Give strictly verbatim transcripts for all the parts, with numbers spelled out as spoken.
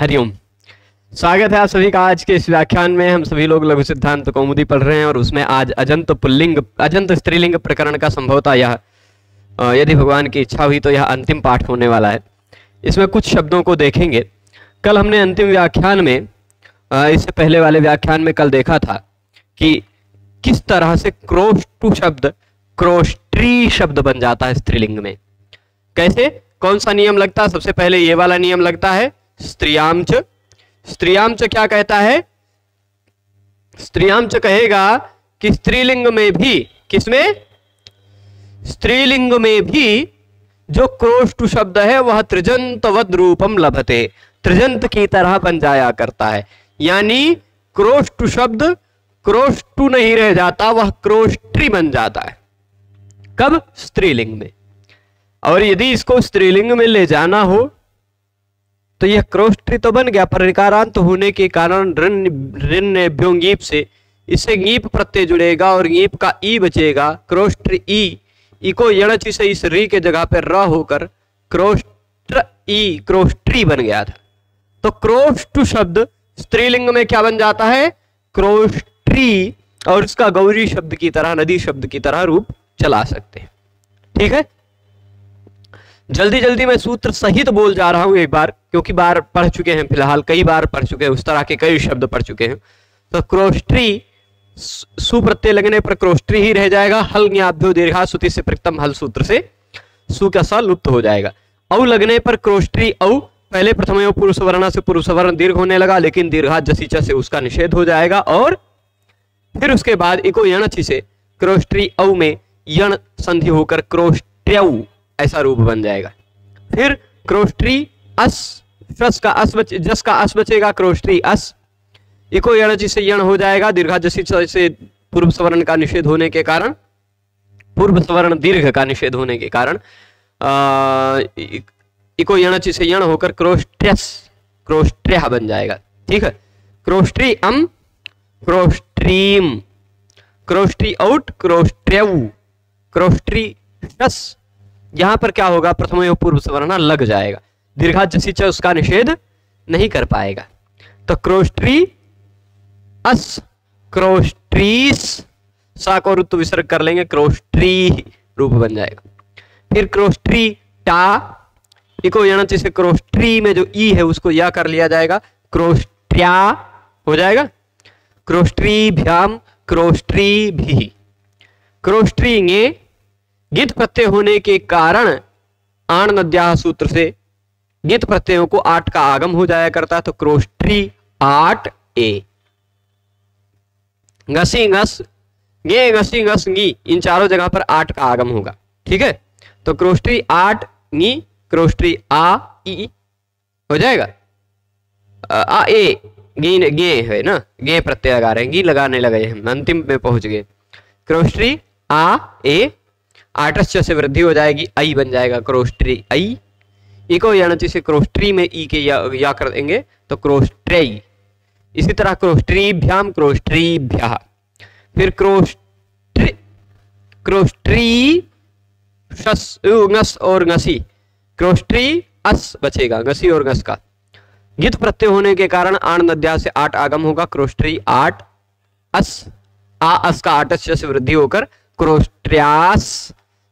हरिओम। स्वागत है आप सभी का आज के इस व्याख्यान में। हम सभी लोग लघु सिद्धांत कौमुदी पढ़ रहे हैं और उसमें आज अजंत पुल्लिंग अजंत स्त्रीलिंग प्रकरण का संभवतः यह यदि भगवान की इच्छा हुई तो यह अंतिम पाठ होने वाला है। इसमें कुछ शब्दों को देखेंगे। कल हमने अंतिम व्याख्यान में इससे पहले वाले व्याख्यान में कल देखा था कि किस तरह से क्रोष्टु शब्द क्रोष्ट्री शब्द बन जाता है स्त्रीलिंग में। कैसे, कौन सा नियम लगता है? सबसे पहले ये वाला नियम लगता है स्त्रियांच। स्त्रियांच क्या कहता है? स्त्रियांच कहेगा कि स्त्रीलिंग में भी, किसमें? स्त्रीलिंग में भी जो क्रोष्टु शब्द है वह त्रिजंतवद रूपम लभते, त्रिजंत की तरह बन जाया करता है। यानी क्रोष्टु शब्द क्रोष्टु नहीं रह जाता, वह क्रोष्ट्री बन जाता है। कब? स्त्रीलिंग में। और यदि इसको स्त्रीलिंग में ले जाना हो तो यह क्रोष्ट्री तो बन गया, पर ऋकारांत होने के कारण ऋण्भ्यो गीप से इससे गीप प्रत्यय जुड़ेगा और गीप का ई बचेगा क्रोष्ट्री ई। ई को यणचि से इस री के जगह पर र होकर क्रोष्ट्र ई क्रोष्ट्री बन गया था। तो क्रोष्टु शब्द स्त्रीलिंग में क्या बन जाता है? क्रोष्ट्री। और इसका गौरी शब्द की तरह, नदी शब्द की तरह रूप चला सकते हैं। ठीक है, जल्दी जल्दी मैं सूत्र सहित बोल जा रहा हूं एक बार, क्योंकि बार पढ़ चुके हैं, फिलहाल कई बार पढ़ चुके हैं, उस तरह के कई शब्द पढ़ चुके हैं। तो क्रोष्ट्री, सुप्रत्यय लगने पर क्रोष्ट्री ही रह जाएगा। हल ज्ञाभ्यो दीर्घा सुति से प्रक्तम, हल सूत्र से सु का सा लुप्त हो जाएगा। औ लगने पर क्रोष्ट्री औ, पहले प्रथम पुरुष वर्णा से पुरुष वर्ण दीर्घ होने लगा, लेकिन दीर्घा जसीचा से उसका निषेध हो जाएगा। और फिर उसके बाद इको यणचि से क्रोष्ट्री औ में यण संधि होकर क्रोष्ट्र्यौ ऐसा रूप बन जाएगा। फिर क्रोष्ट्री अस, जस का अस बच, जस का अस बचेगा क्रोष्ट्री अस। इको यणचि से यण हो जाएगा, दीर्घा जसी से पूर्व सवर्ण का निषेध होने के कारण, पूर्व सवर्ण दीर्घ का निषेध होने के कारण इको यणचि से यण होकर क्रोष्ट्र्यस क्रोष्ट्र्यः बन जाएगा। ठीक है, क्रोष्ट्री अम क्रोष्ट्रीम, क्रोष्ट्री आउट क्रोष्ट्र्यौ, क्रोष्ट्री शस। यहां पर क्या होगा? प्रथम पूर्व सवर्ण लग जाएगा, दीर्घा जसीच उसका निषेध नहीं कर पाएगा। तो क्रोष्ट्री अस क्रोष्ट्रीस, सा को ऋतु विसर्ग कर लेंगे, क्रोष्ट्री रूप बन जाएगा। फिर क्रोष्ट्री टा, इको यणचि से क्रोष्ट्री में जो ई है उसको या कर लिया जाएगा, क्रोष्ट्र्या हो जाएगा। क्रोष्ट्रीभ्याम क्रोष्ट्रीभि, क्रोष्ट्री ङे गित प्रत्यय होने के कारण आण नद्याह सूत्र से गित प्रत्ययों को आठ का आगम हो जाया करता है। तो क्रोष्ट्री आठ ए। घसी घस गे, घसी घस गी, इन चारों जगह पर आठ का आगम होगा। ठीक है, तो क्रोष्ट्री आठ गी क्रोष्ट्री आ ई हो जाएगा। आ ए गी गे है ना, गे प्रत्यय लगा रहे हैं, गी लगाने लगे हम, अंतिम में पहुंच गए। क्रोष्ट्री आ ए, आठस्य से वृद्धि हो जाएगी, आई बन जाएगा क्रोष्ट्री आई। इको यणचि से क्रोष्ट्री में ई के या, या कर देंगे तो क्रोष्ट्रेई। इसी तरह क्रोष्ट्रीभ्याम क्रोष्ट्रीभ्यः। फिर क्रोष्ट्री क्रोष्ट्री शस, उंगस और गसी, क्रोष्ट्री अस बचेगा गसी और गस का, गित प्रत्यय होने के कारण आण नद्या से आठ आगम होगा, क्रोष्ट्री आठ अस। आ अस का आठस्य से वृद्धि होकर क्रोष्ट्र्यास,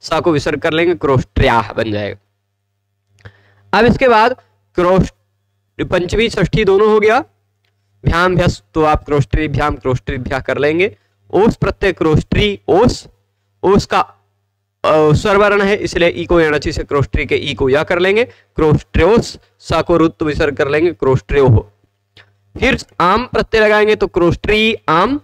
सा को विसर्ग कर लेंगे, क्रोष्ट्र्याह बन जाएगा। अब इसके बाद क्रोष्ट पंचमी षष्ठी दोनों हो गया, भ्याम भ्यस, तो आप क्रोष्ट्री भ्याम क्रोष्ट्री भ्या कर लेंगे। ओस प्रत्यय क्रोष्ट्री ओस, ओस का स्वरवर्ण है इसलिए ई को यणचि से क्रोष्ट्री के ई को या कर लेंगे, क्रोष्ट्र्योस, सा को रुत्व विसर्ग कर लेंगे, क्रोष्ट्र्यो। फिर आम प्रत्यय लगाएंगे तो क्रोष्ट्री आम,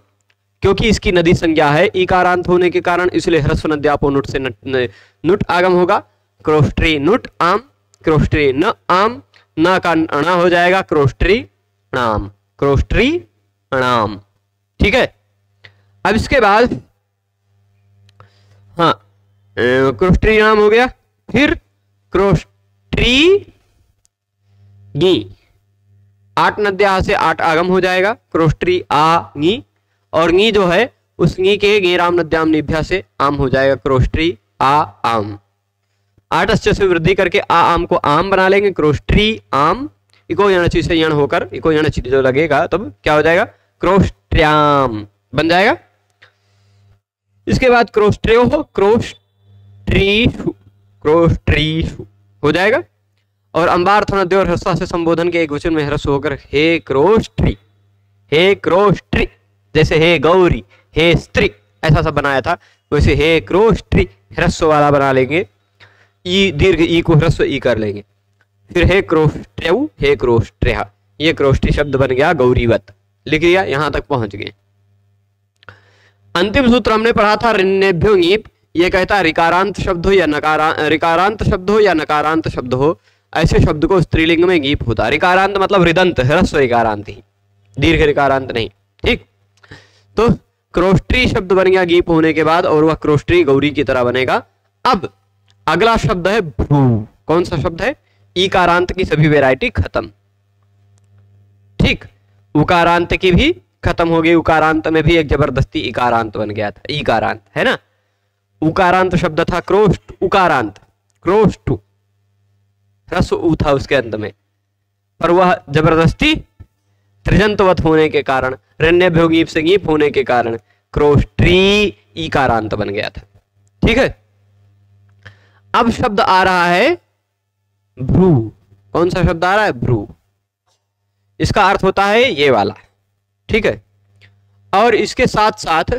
क्योंकि इसकी नदी संज्ञा है इकारांत होने के कारण, इसलिए ह्रस्व नद्यापो नुट से नट, नुट आगम होगा, क्रोष्ट्री नुट आम, क्रोष्ट्री न आम, न का अणा हो जाएगा, क्रोष्ट्री अणाम क्रोष्ट्री अणाम। ठीक है, अब इसके बाद हाँ क्रोष्ट्री अणाम हो गया। फिर क्रोष्ट्री गी, आठ नद्या से आठ आगम हो जाएगा, क्रोष्ट्री आ गी, और नी जो है उस नी के गेराम नद्याम निभ्या से आम हो जाएगा, क्रोष्ट्री आ आम। आठस्य से वृद्धि करके आ आम को आम बना लेंगे, क्रोष्ट्री आम। इको यणचि से यण होकर इको यणचि जो लगेगा तब क्या हो जाएगा, क्रोस्ट्रियाम बन जाएगा। इसके बाद क्रोस्ट्रियो क्रोस्ट्रीशु क्रोस्ट्रीशु हो जाएगा। और अंबार्थ नद्य और ह्रस्व से संबोधन के एक वचन में ह्रस्व होकर हे क्रोस्ट्री, हे क्रोस्ट्री, जैसे हे गौरी, हे स्त्री ऐसा सब बनाया था, वैसे हे क्रोस्ट्री ह्रस्व वाला बना लेंगे, ई दीर्घ ई को ह्रस्व ई कर लेंगे, फिर हे क्रोस्ट्रेऊ हे क्रोस्ट्रेहा, ये क्रोस्ट्री शब्द बन गया गौरीवत। लिख लिया, यहां तक पहुंच गए। अंतिम सूत्र हमने पढ़ा था रिन्नेभ्यो ङीप, ये कहता है रिकारांत शब्द हो या नकारांत, रिकारांत शब्द हो या नकारांत शब्द हो, ऐसे शब्द को स्त्रीलिंग में गीप होता है। रिकारांत मतलब रिदंत, ह्रस्व रिकारांत ही, दीर्घ रिकारांत नहीं। ठीक, तो क्रोस्ट्री शब्द बन गया गीप होने के बाद, और वह क्रोस्ट्री गौरी की तरह बनेगा। अब अगला शब्द है भ्रू, कौन सा शब्द है, इकारांत की सभी वेरायटी खत्म। ठीक, उकारांत की भी खत्म हो गई, उकारांत में भी एक जबरदस्ती इकारांत बन गया था, इकारांत है ना। उकारांत शब्द था क्रोस्ट, उकारांत क्रोस्टू, ह्रस्व ऊ था उसके अंत में, पर वह जबरदस्ती त्रिजंतवत होने के कारण, रण्यभ्यो गीप से गीप होने के कारण क्रोस्ट्री इकारांत बन गया था। ठीक है, अब शब्द आ रहा है भ्रू, कौन सा शब्द आ रहा है, भ्रू। इसका अर्थ होता है ये वाला, ठीक है। और इसके साथ साथ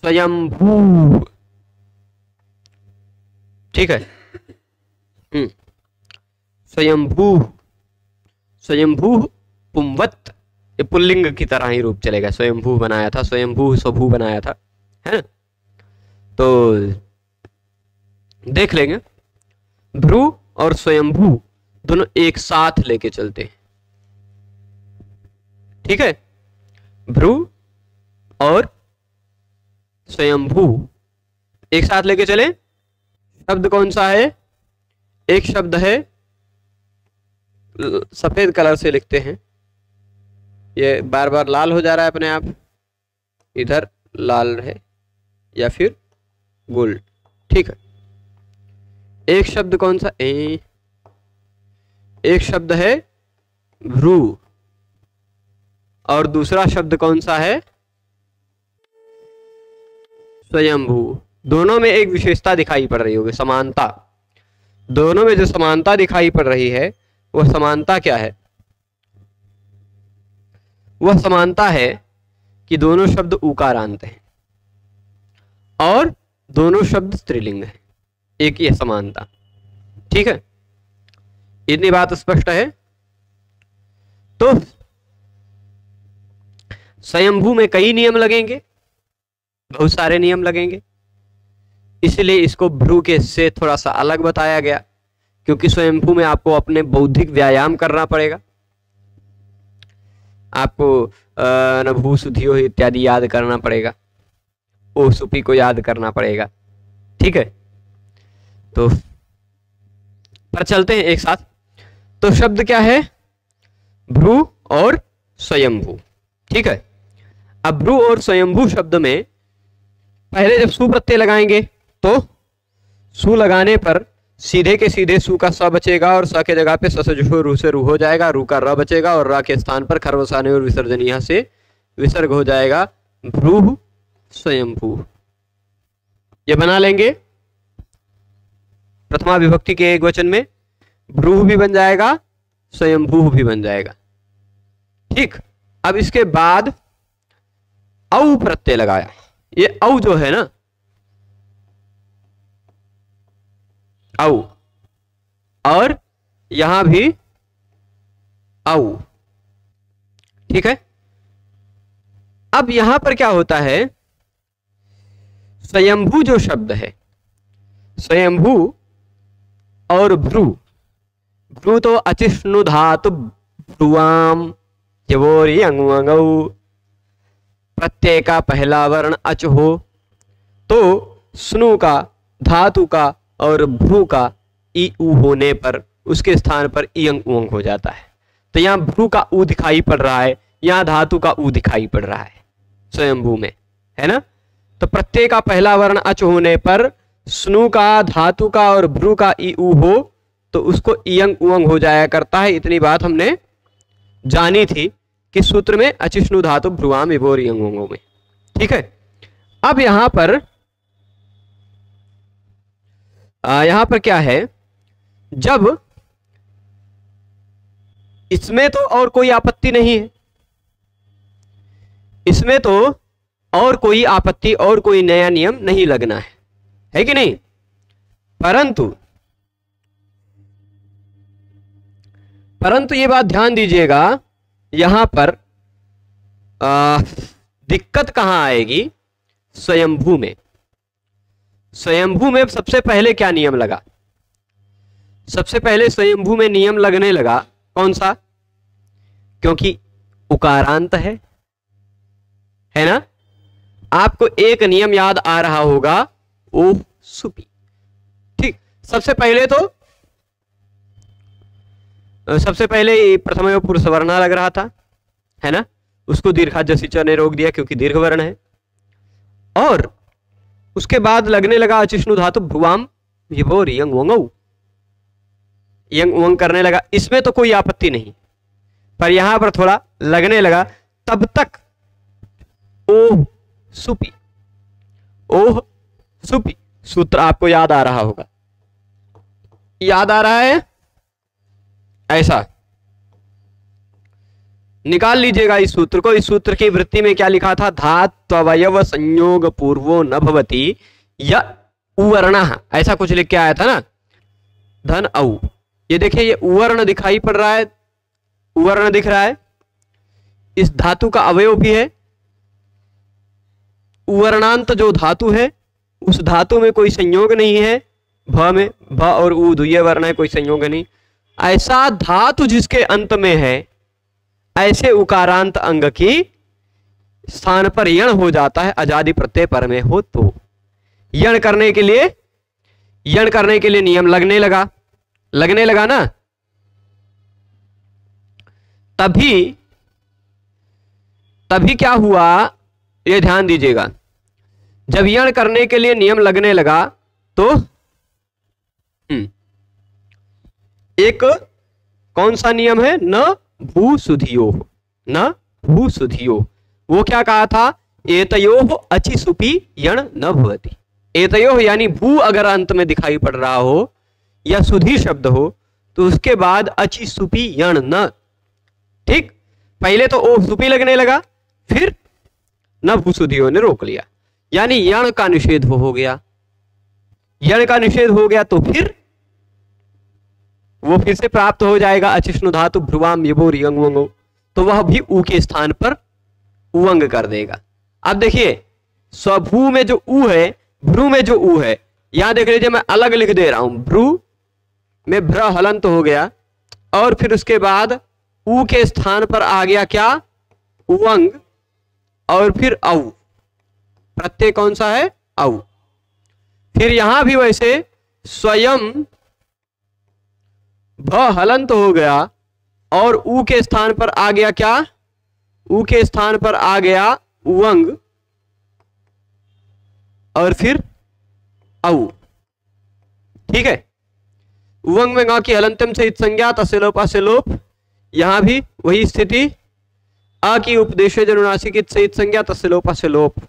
स्वयंभू, ठीक है, हम्म, स्वयंभू, स्वयंभू पुंवत, ये पुल्लिंग की तरह ही रूप चलेगा, स्वयंभू बनाया था, स्वयंभू स्वभू बनाया था, है ना। तो देख लेंगे, भ्रू और स्वयंभू दोनों एक साथ लेके चलते हैं, ठीक है। भ्रू और स्वयंभू एक साथ लेके चले, शब्द कौन सा है, एक शब्द है सफेद कलर से लिखते हैं, ये बार बार लाल हो जा रहा है अपने आप, इधर लाल है या फिर गोल्ड, ठीक है। एक शब्द कौन सा, ए एक शब्द है भ्रू और दूसरा शब्द कौन सा है, स्वयंभू। दोनों में एक विशेषता दिखाई पड़ रही होगी, समानता, दोनों में जो समानता दिखाई पड़ रही है वह समानता क्या है, वह समानता है कि दोनों शब्द उकारांत हैं और दोनों शब्द स्त्रीलिंग हैं, एक ही समानता, ठीक है। इतनी बात स्पष्ट है। तो स्वयंभू में कई नियम लगेंगे, बहुत सारे नियम लगेंगे, इसलिए इसको भ्रू के से थोड़ा सा अलग बताया गया, क्योंकि स्वयंभू में आपको अपने बौद्धिक व्यायाम करना पड़ेगा, आपको नभू सुधियो इत्यादि याद करना पड़ेगा, ओ सुपी को याद करना पड़ेगा, ठीक है। तो पर चलते हैं एक साथ। तो शब्द क्या है, भ्रू और स्वयंभू, ठीक है। अब भ्रू और स्वयंभू शब्द में पहले जब सु प्रत्यय लगाएंगे तो सु लगाने पर सीधे के सीधे सु का स बचेगा और स के जगह पे ससजुषो रू से रू हो जाएगा, रू का र बचेगा और र के स्थान पर खरवसाने और विसर्जनीय से विसर्ग हो जाएगा, भ्रू स्वयंभू। ये बना लेंगे प्रथमा विभक्ति के एक वचन में, भ्रू भी बन जाएगा स्वयंभू भी बन जाएगा, ठीक। अब इसके बाद औ प्रत्यय लगाया, ये औ जो है ना, औ, और यहां भी औ, ठीक है। अब यहां पर क्या होता है, स्वयंभू जो शब्द है, स्वयंभू और भ्रू, भ्रू तो अचिष्णु धातु भ्रुआम जबोरी अंगुअंगौ, प्रत्यय का पहला वर्ण अच हो तो स्नु का, धातु का और भ्रू का ई ऊ होने पर उसके स्थान पर ई अंग उंग हो जाता है। तो यहाँ भ्रू का ऊ दिखाई पड़ रहा है, यहाँ धातु का ऊ दिखाई पड़ रहा है स्वयंभू में, है ना। तो प्रत्यय का पहला वर्ण अच होने पर स्नु का, धातु का और भ्रू का ई ऊ हो तो उसको इयंग उयंग हो जाया करता है। इतनी बात हमने जानी थी कि सूत्र में अचिष्णु धातु भ्रुवाम विभोर इयंग उयंग में, ठीक है। अब यहां पर आ, यहां पर क्या है, जब इसमें तो और कोई आपत्ति नहीं है, इसमें तो और कोई आपत्ति और कोई नया नियम नहीं लगना है, है कि नहीं। परंतु परंतु ये बात ध्यान दीजिएगा, यहां पर आ, दिक्कत कहां आएगी, स्वयंभू में। स्वयंभू में सबसे पहले क्या नियम लगा, सबसे पहले स्वयंभू में नियम लगने लगा कौन सा, क्योंकि उकारांत है, है ना। आपको एक नियम याद आ रहा होगा, ओ सुपी, ठीक। सबसे पहले तो सबसे पहले प्रथम पुरुष वर्णा लग रहा था, है ना, उसको दीर्घाजसिचा ने रोक दिया क्योंकि दीर्घ वर्ण है। और उसके बाद लगने लगा अचिष्णु धातु भुवाम विभोर यंग वंग, यंग वंग करने लगा। इसमें तो कोई आपत्ति नहीं, पर यहां पर थोड़ा लगने लगा, तब तक ओह सुपी, ओह सुपी सूत्र आपको याद आ रहा होगा, याद आ रहा है, ऐसा निकाल लीजिएगा इस सूत्र को। इस सूत्र की वृत्ति में क्या लिखा था, धात्ववयव संयोग पूर्वो न भवति या उवर्णः, ऐसा कुछ लिख के आया था ना, धन औ। ये देखिए ये उवर्ण दिखाई पड़ रहा है, उवर्ण दिख रहा है, इस धातु का अवयव भी है। उवर्णांत जो धातु है उस धातु में कोई संयोग नहीं है, भ में, भ और उ दुये वर्ण है, कोई संयोग नहीं। ऐसा धातु जिसके अंत में है, ऐसे उकारांत अंग की स्थान पर यण हो जाता है, अजादि प्रत्यय पर में हो तो। यण करने के लिए यण करने के लिए नियम लगने लगा, लगने लगा ना। तभी तभी क्या हुआ, ये ध्यान दीजिएगा, जब यण करने के लिए नियम लगने लगा तो एक कौन सा नियम है, न भूसुधियो, न भूसुधियो। वो क्या कहा था, एतयोः अचि सुपी यण न भवति। एतयोः यानी भू अगर अंत में दिखाई पड़ रहा हो या सुधी शब्द हो तो उसके बाद अचि सुपी यण न, ठीक। पहले तो ओह सुपी लगने लगा, फिर न भूसुधियो ने रोक लिया, यानी यण का निषेध हो गया। यण का निषेध हो गया तो फिर वो फिर से प्राप्त हो जाएगा अचिष्णु धातु भ्रुवाम यबोर यंग वंगो, तो वह भी ऊ के स्थान पर उवंग कर देगा। अब देखिए, स्वभू में जो ऊ है, भ्रू में जो ऊ है, यहां देख लीजिए मैं अलग लिख दे रहा हूं, भ्रू में भ्र हलंत हो गया और फिर उसके बाद ऊ के स्थान पर आ गया क्या, उवंग, और फिर औ, प्रत्यय कौन सा है, औ। फिर यहां भी वैसे स्वयं भ हलंत हो गया और ऊ के स्थान पर आ गया क्या, ऊ के स्थान पर आ गया उवंग और फिर औ, ठीक है। उवंग में ग की हलंतम से इत संज्ञात असलोप असलोप, यहां भी वही स्थिति, आ की उपदेशे जनुनासिक इत से इत संज्ञात असलोप असलोप,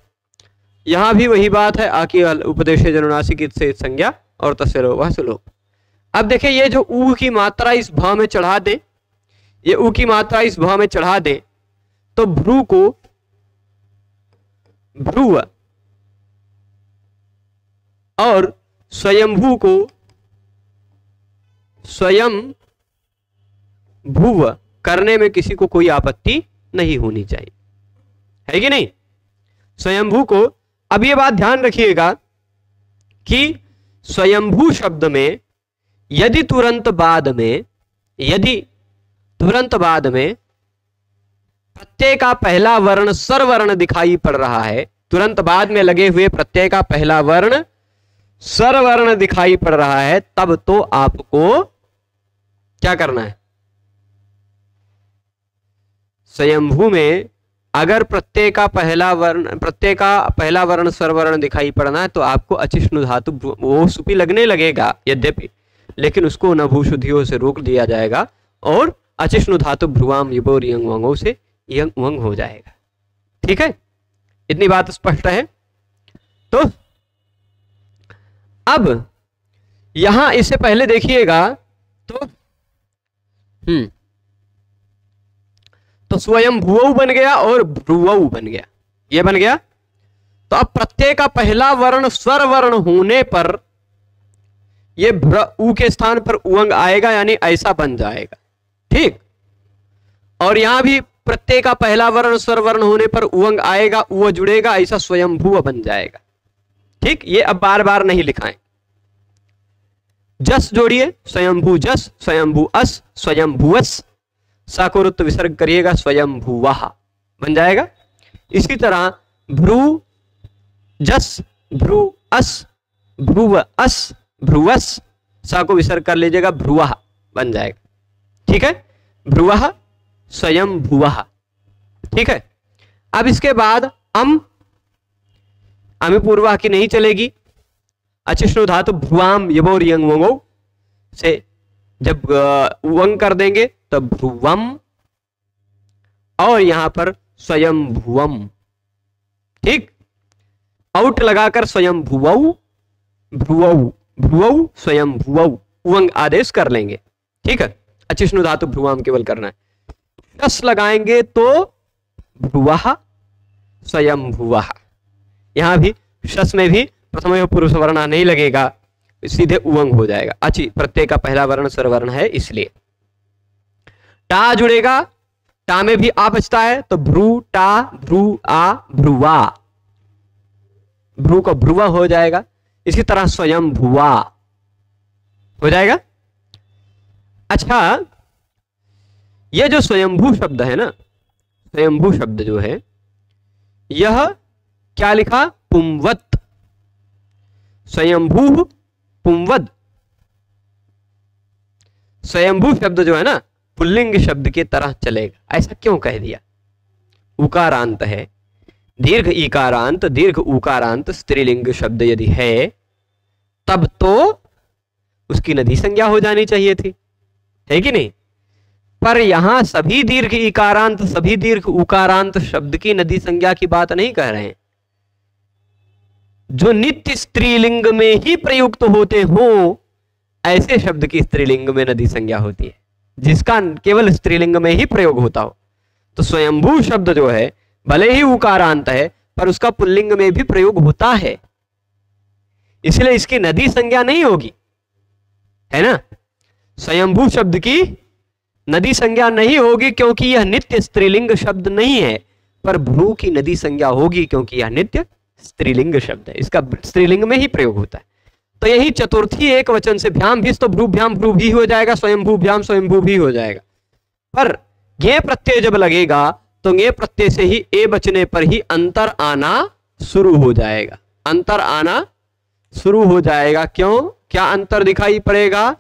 यहां भी वही बात है, आ की उपदेशे जनुनासिक इत से इत संज्ञा और तस्लोप असलोप। अब देखिए, ये जो ऊ की मात्रा इस भ में चढ़ा दे, ये ऊ की मात्रा इस भ में चढ़ा दे तो भ्रू को भ्रूव और स्वयंभू को स्वयं भूव करने में किसी को कोई आपत्ति नहीं होनी चाहिए, है कि नहीं, स्वयंभू को। अब ये बात ध्यान रखिएगा कि स्वयंभू शब्द में यदि तुरंत बाद में यदि तुरंत बाद में प्रत्यय का पहला वर्ण स्वरवर्ण दिखाई पड़ रहा है, तुरंत बाद में लगे हुए प्रत्यय का पहला वर्ण स्वरवर्ण दिखाई पड़ रहा है, तब तो आपको क्या करना है, स्वयंभू में अगर प्रत्यय का पहला वर्ण प्रत्यय का पहला वर्ण स्वरवर्ण दिखाई पड़ना है तो आपको अचिष्णु धातु वो सुपी लगने लगेगा यद्यपि, लेकिन उसको न भूशुद्धियों से रोक दिया जाएगा और अचिष्णु धातु भ्रुवाम युबोर यंग वंगों से यंग वंग हो जाएगा। ठीक है, इतनी बात स्पष्ट है। तो अब यहां इससे पहले देखिएगा तो हम्म तो स्वयं भुवौ बन गया और भ्रुवौ बन गया, ये बन गया। तो अब प्रत्यय का पहला वर्ण स्वर वर्ण होने पर ये भ्र के स्थान पर उंग आएगा, यानी ऐसा बन जाएगा। ठीक, और यहां भी प्रत्यय का पहला वर्ण स्वर वर्ण होने पर उंग आएगा, उ जुड़ेगा, ऐसा स्वयंभुव बन जाएगा। ठीक, ये अब बार बार नहीं लिखाएं। जस जोड़िए, स्वयंभू जस, स्वयंभू अस, स्वयंभुअस, साको रुत्व विसर्ग करिएगा, स्वयंभुवः बन जाएगा। इसी तरह भ्रू जस, भ्रू अस, भ्रुव अस, भ्रुवस, साको विसर्ग कर लीजिएगा, भ्रुवः बन जाएगा। ठीक है, भ्रुवः स्वयंभुवः। ठीक है, अब इसके बाद अम अमी पूर्वा की नहीं चलेगी। अचिष्णु धातु भ्रुवाम यबोर यंग वंगो से जब वंग कर देंगे तो भ्रुवम और यहां पर स्वयंभुवम। ठीक, आउट लगाकर स्वयंभुवौ, भ्रुवौ, भ्रुवौ, स्वयंभुवौ वंग आदेश कर लेंगे। ठीक है, अचिष्णु धातु भ्रुवाम केवल करना है। दस लगाएंगे तो भ्रुवः स्वयंभुवः। यहां भी शस में भी प्रथम पुरुष वर्ण नहीं लगेगा, सीधे उवंग हो जाएगा। अची प्रत्यय का पहला वर्ण स्वरवर्ण है इसलिए। टा जुड़ेगा, टा में भी आ बचता है तो भ्रू टा, भ्रू आ, भ्रुवा, भ्रू का भ्रुवा हो जाएगा। इसी तरह स्वयं भुवा हो जाएगा। अच्छा, यह जो स्वयंभू शब्द है ना, स्वयंभू शब्द जो है, यह क्या लिखा? पुंवत, स्वयंभू पुंवद। स्वयंभू शब्द जो है ना, पुल्लिंग शब्द की तरह चलेगा। ऐसा क्यों कह दिया? उकारांत है, दीर्घ इकारांत दीर्घ उकारांत स्त्रीलिंग शब्द यदि है तब तो उसकी नदी संज्ञा हो जानी चाहिए थी, है कि नहीं? पर यहां सभी दीर्घ इकारांत सभी दीर्घ उकारांत शब्द की नदी संज्ञा की बात नहीं कह रहे हैं। जो नित्य स्त्रीलिंग में ही प्रयुक्त होते हो, ऐसे शब्द की स्त्रीलिंग में नदी संज्ञा होती है, जिसका केवल स्त्रीलिंग में ही प्रयोग होता हो। तो स्वयंभू शब्द जो है भले ही उकारांत है, पर उसका पुल्लिंग में भी प्रयोग होता है, इसलिए इसकी नदी संज्ञा नहीं होगी, है ना? स्वयंभू शब्द की नदी संज्ञा नहीं होगी क्योंकि यह नित्य स्त्रीलिंग शब्द नहीं है, पर भ्रू की नदी संज्ञा होगी क्योंकि यह नित्य स्त्रीलिंग शब्द है, इसका स्त्रीलिंग में ही प्रयोग होता है। तो यही चतुर्थी एक वचन से भ्याम भी, तो भ्रूभ्याम भ्रू भी हो जाएगा, स्वयंभू भ्याम स्वयंभू भी हो जाएगा। पर ये प्रत्यय जब लगेगा तो ये प्रत्यय से ही ए बचने पर ही अंतर आना शुरू हो जाएगा, अंतर आना शुरू हो जाएगा। क्यों? क्या अंतर दिखाई पड़ेगा?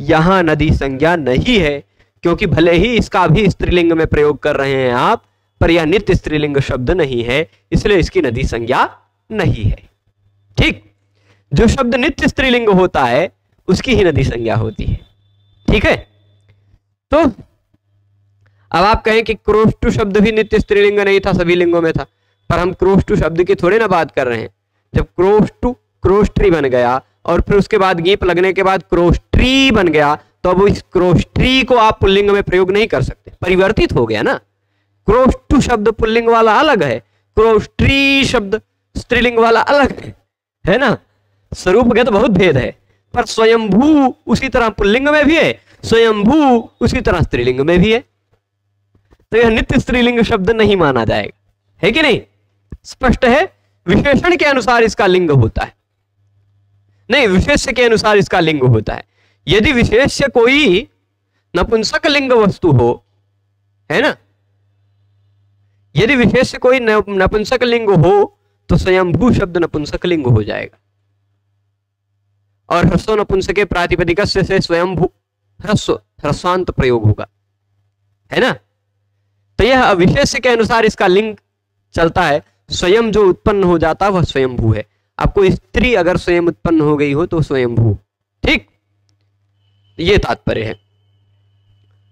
यहां नदी संज्ञा नहीं है क्योंकि भले ही इसका भी स्त्रीलिंग में प्रयोग कर रहे हैं आप, पर यह नित्य स्त्रीलिंग शब्द नहीं है, इसलिए इसकी नदी संज्ञा नहीं है। ठीक, जो शब्द नित्य स्त्रीलिंग होता है उसकी ही नदी संज्ञा होती है। ठीक है, तो अब आप कहें कि क्रोष्टु शब्द भी नित्य स्त्रीलिंग नहीं था, सभी लिंगों में था, पर हम क्रोष्टु शब्द की थोड़े ना बात कर रहे हैं। जब क्रोष्टु क्रोष्ट्री बन गया और फिर उसके बाद गीप लगने के बाद क्रोष्ट्री बन गया, तो अब इस क्रोष्ट्री को आप पुल्लिंग में प्रयोग नहीं कर सकते, परिवर्तित हो गया ना। क्रोष्टु शब्द पुल्लिंग वाला अलग है, क्रोष्ट्री शब्द स्त्रीलिंग वाला अलग है, है ना? स्वरूपगत बहुत भेद है। पर स्वयंभू उसी तरह पुल्लिंग में भी है, स्वयंभू उसी तरह स्त्रीलिंग में भी है, तो यह नित्य स्त्रीलिंग शब्द नहीं माना जाएगा, है कि नहीं? स्पष्ट है। विशेषण के अनुसार इसका लिंग होता है, नहीं विशेष्य के अनुसार इसका लिंग होता है। यदि विशेष्य कोई नपुंसक लिंग वस्तु हो, है ना, यदि विशेष्य कोई नपुंसक लिंग हो तो स्वयंभू शब्द नपुंसक लिंग हो जाएगा और ह्रस्व नपुंसके प्रातिपदिकस्य से स्वयंभू ह्रस्व ह्रस्वांत प्रयोग होगा, है ना? तो यह विशेष्य के अनुसार इसका लिंग चलता है। स्वयं जो उत्पन्न हो जाता है वह स्वयंभू है। आपको स्त्री अगर स्वयं उत्पन्न हो गई हो तो स्वयंभू। ठीक, ये तात्पर्य है।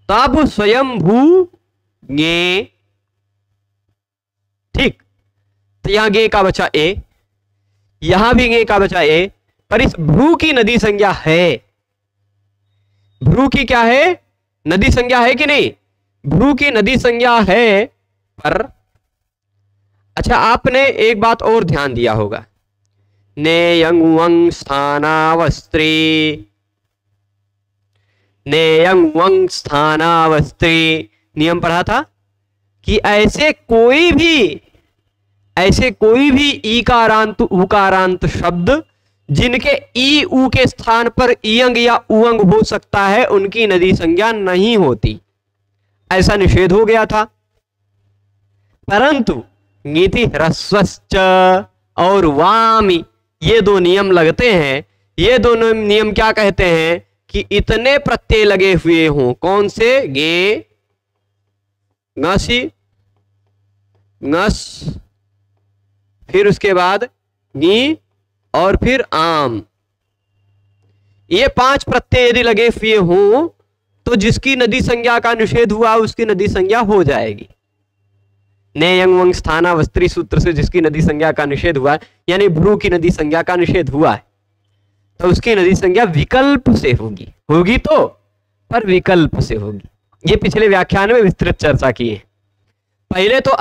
तब स्वयंभू ज्ञे, ठीक, तो यहां ज्ञे का बचा ए, यहां भी ज्ञे का बचा ए, पर इस भ्रू की नदी संज्ञा है। भ्रू की क्या है? नदी संज्ञा है कि नहीं? भ्रू की नदी संज्ञा है। पर अच्छा, आपने एक बात और ध्यान दिया होगा, नेयंग वंग स्थानावस्त्री, नेयंग वंग स्थानावस्त्री नियम पढ़ा था कि ऐसे कोई भी ऐसे कोई भी ईकारांत उकारांत शब्द जिनके ई ऊ के स्थान पर इयंग या उंग हो सकता है उनकी नदी संज्ञा नहीं होती, ऐसा निषेध हो गया था। परंतु नीति ह्रस्वश्च और वामी, ये दो नियम लगते हैं। ये दोनों नियम क्या कहते हैं कि इतने प्रत्यय लगे हुए हों, कौन से? गे, नसी, नस, फिर उसके बाद गी और फिर आम, ये पांच प्रत्यय यदि लगे हुए हों तो जिसकी नदी संज्ञा का निषेध हुआ उसकी नदी संज्ञा हो जाएगी। नेयंग वंग स्थानावस्त्री सूत्र से जिसकी नदी संज्ञा का निषेध हुआ, यानी भ्रू की नदी संज्ञा का निषेध हुआ है, तो उसकी नदी संज्ञा विकल्प से होगी। होगी तो, पर विकल्प से होगी। ये पिछले व्याख्यान में विस्तृत चर्चा की है। पहले तो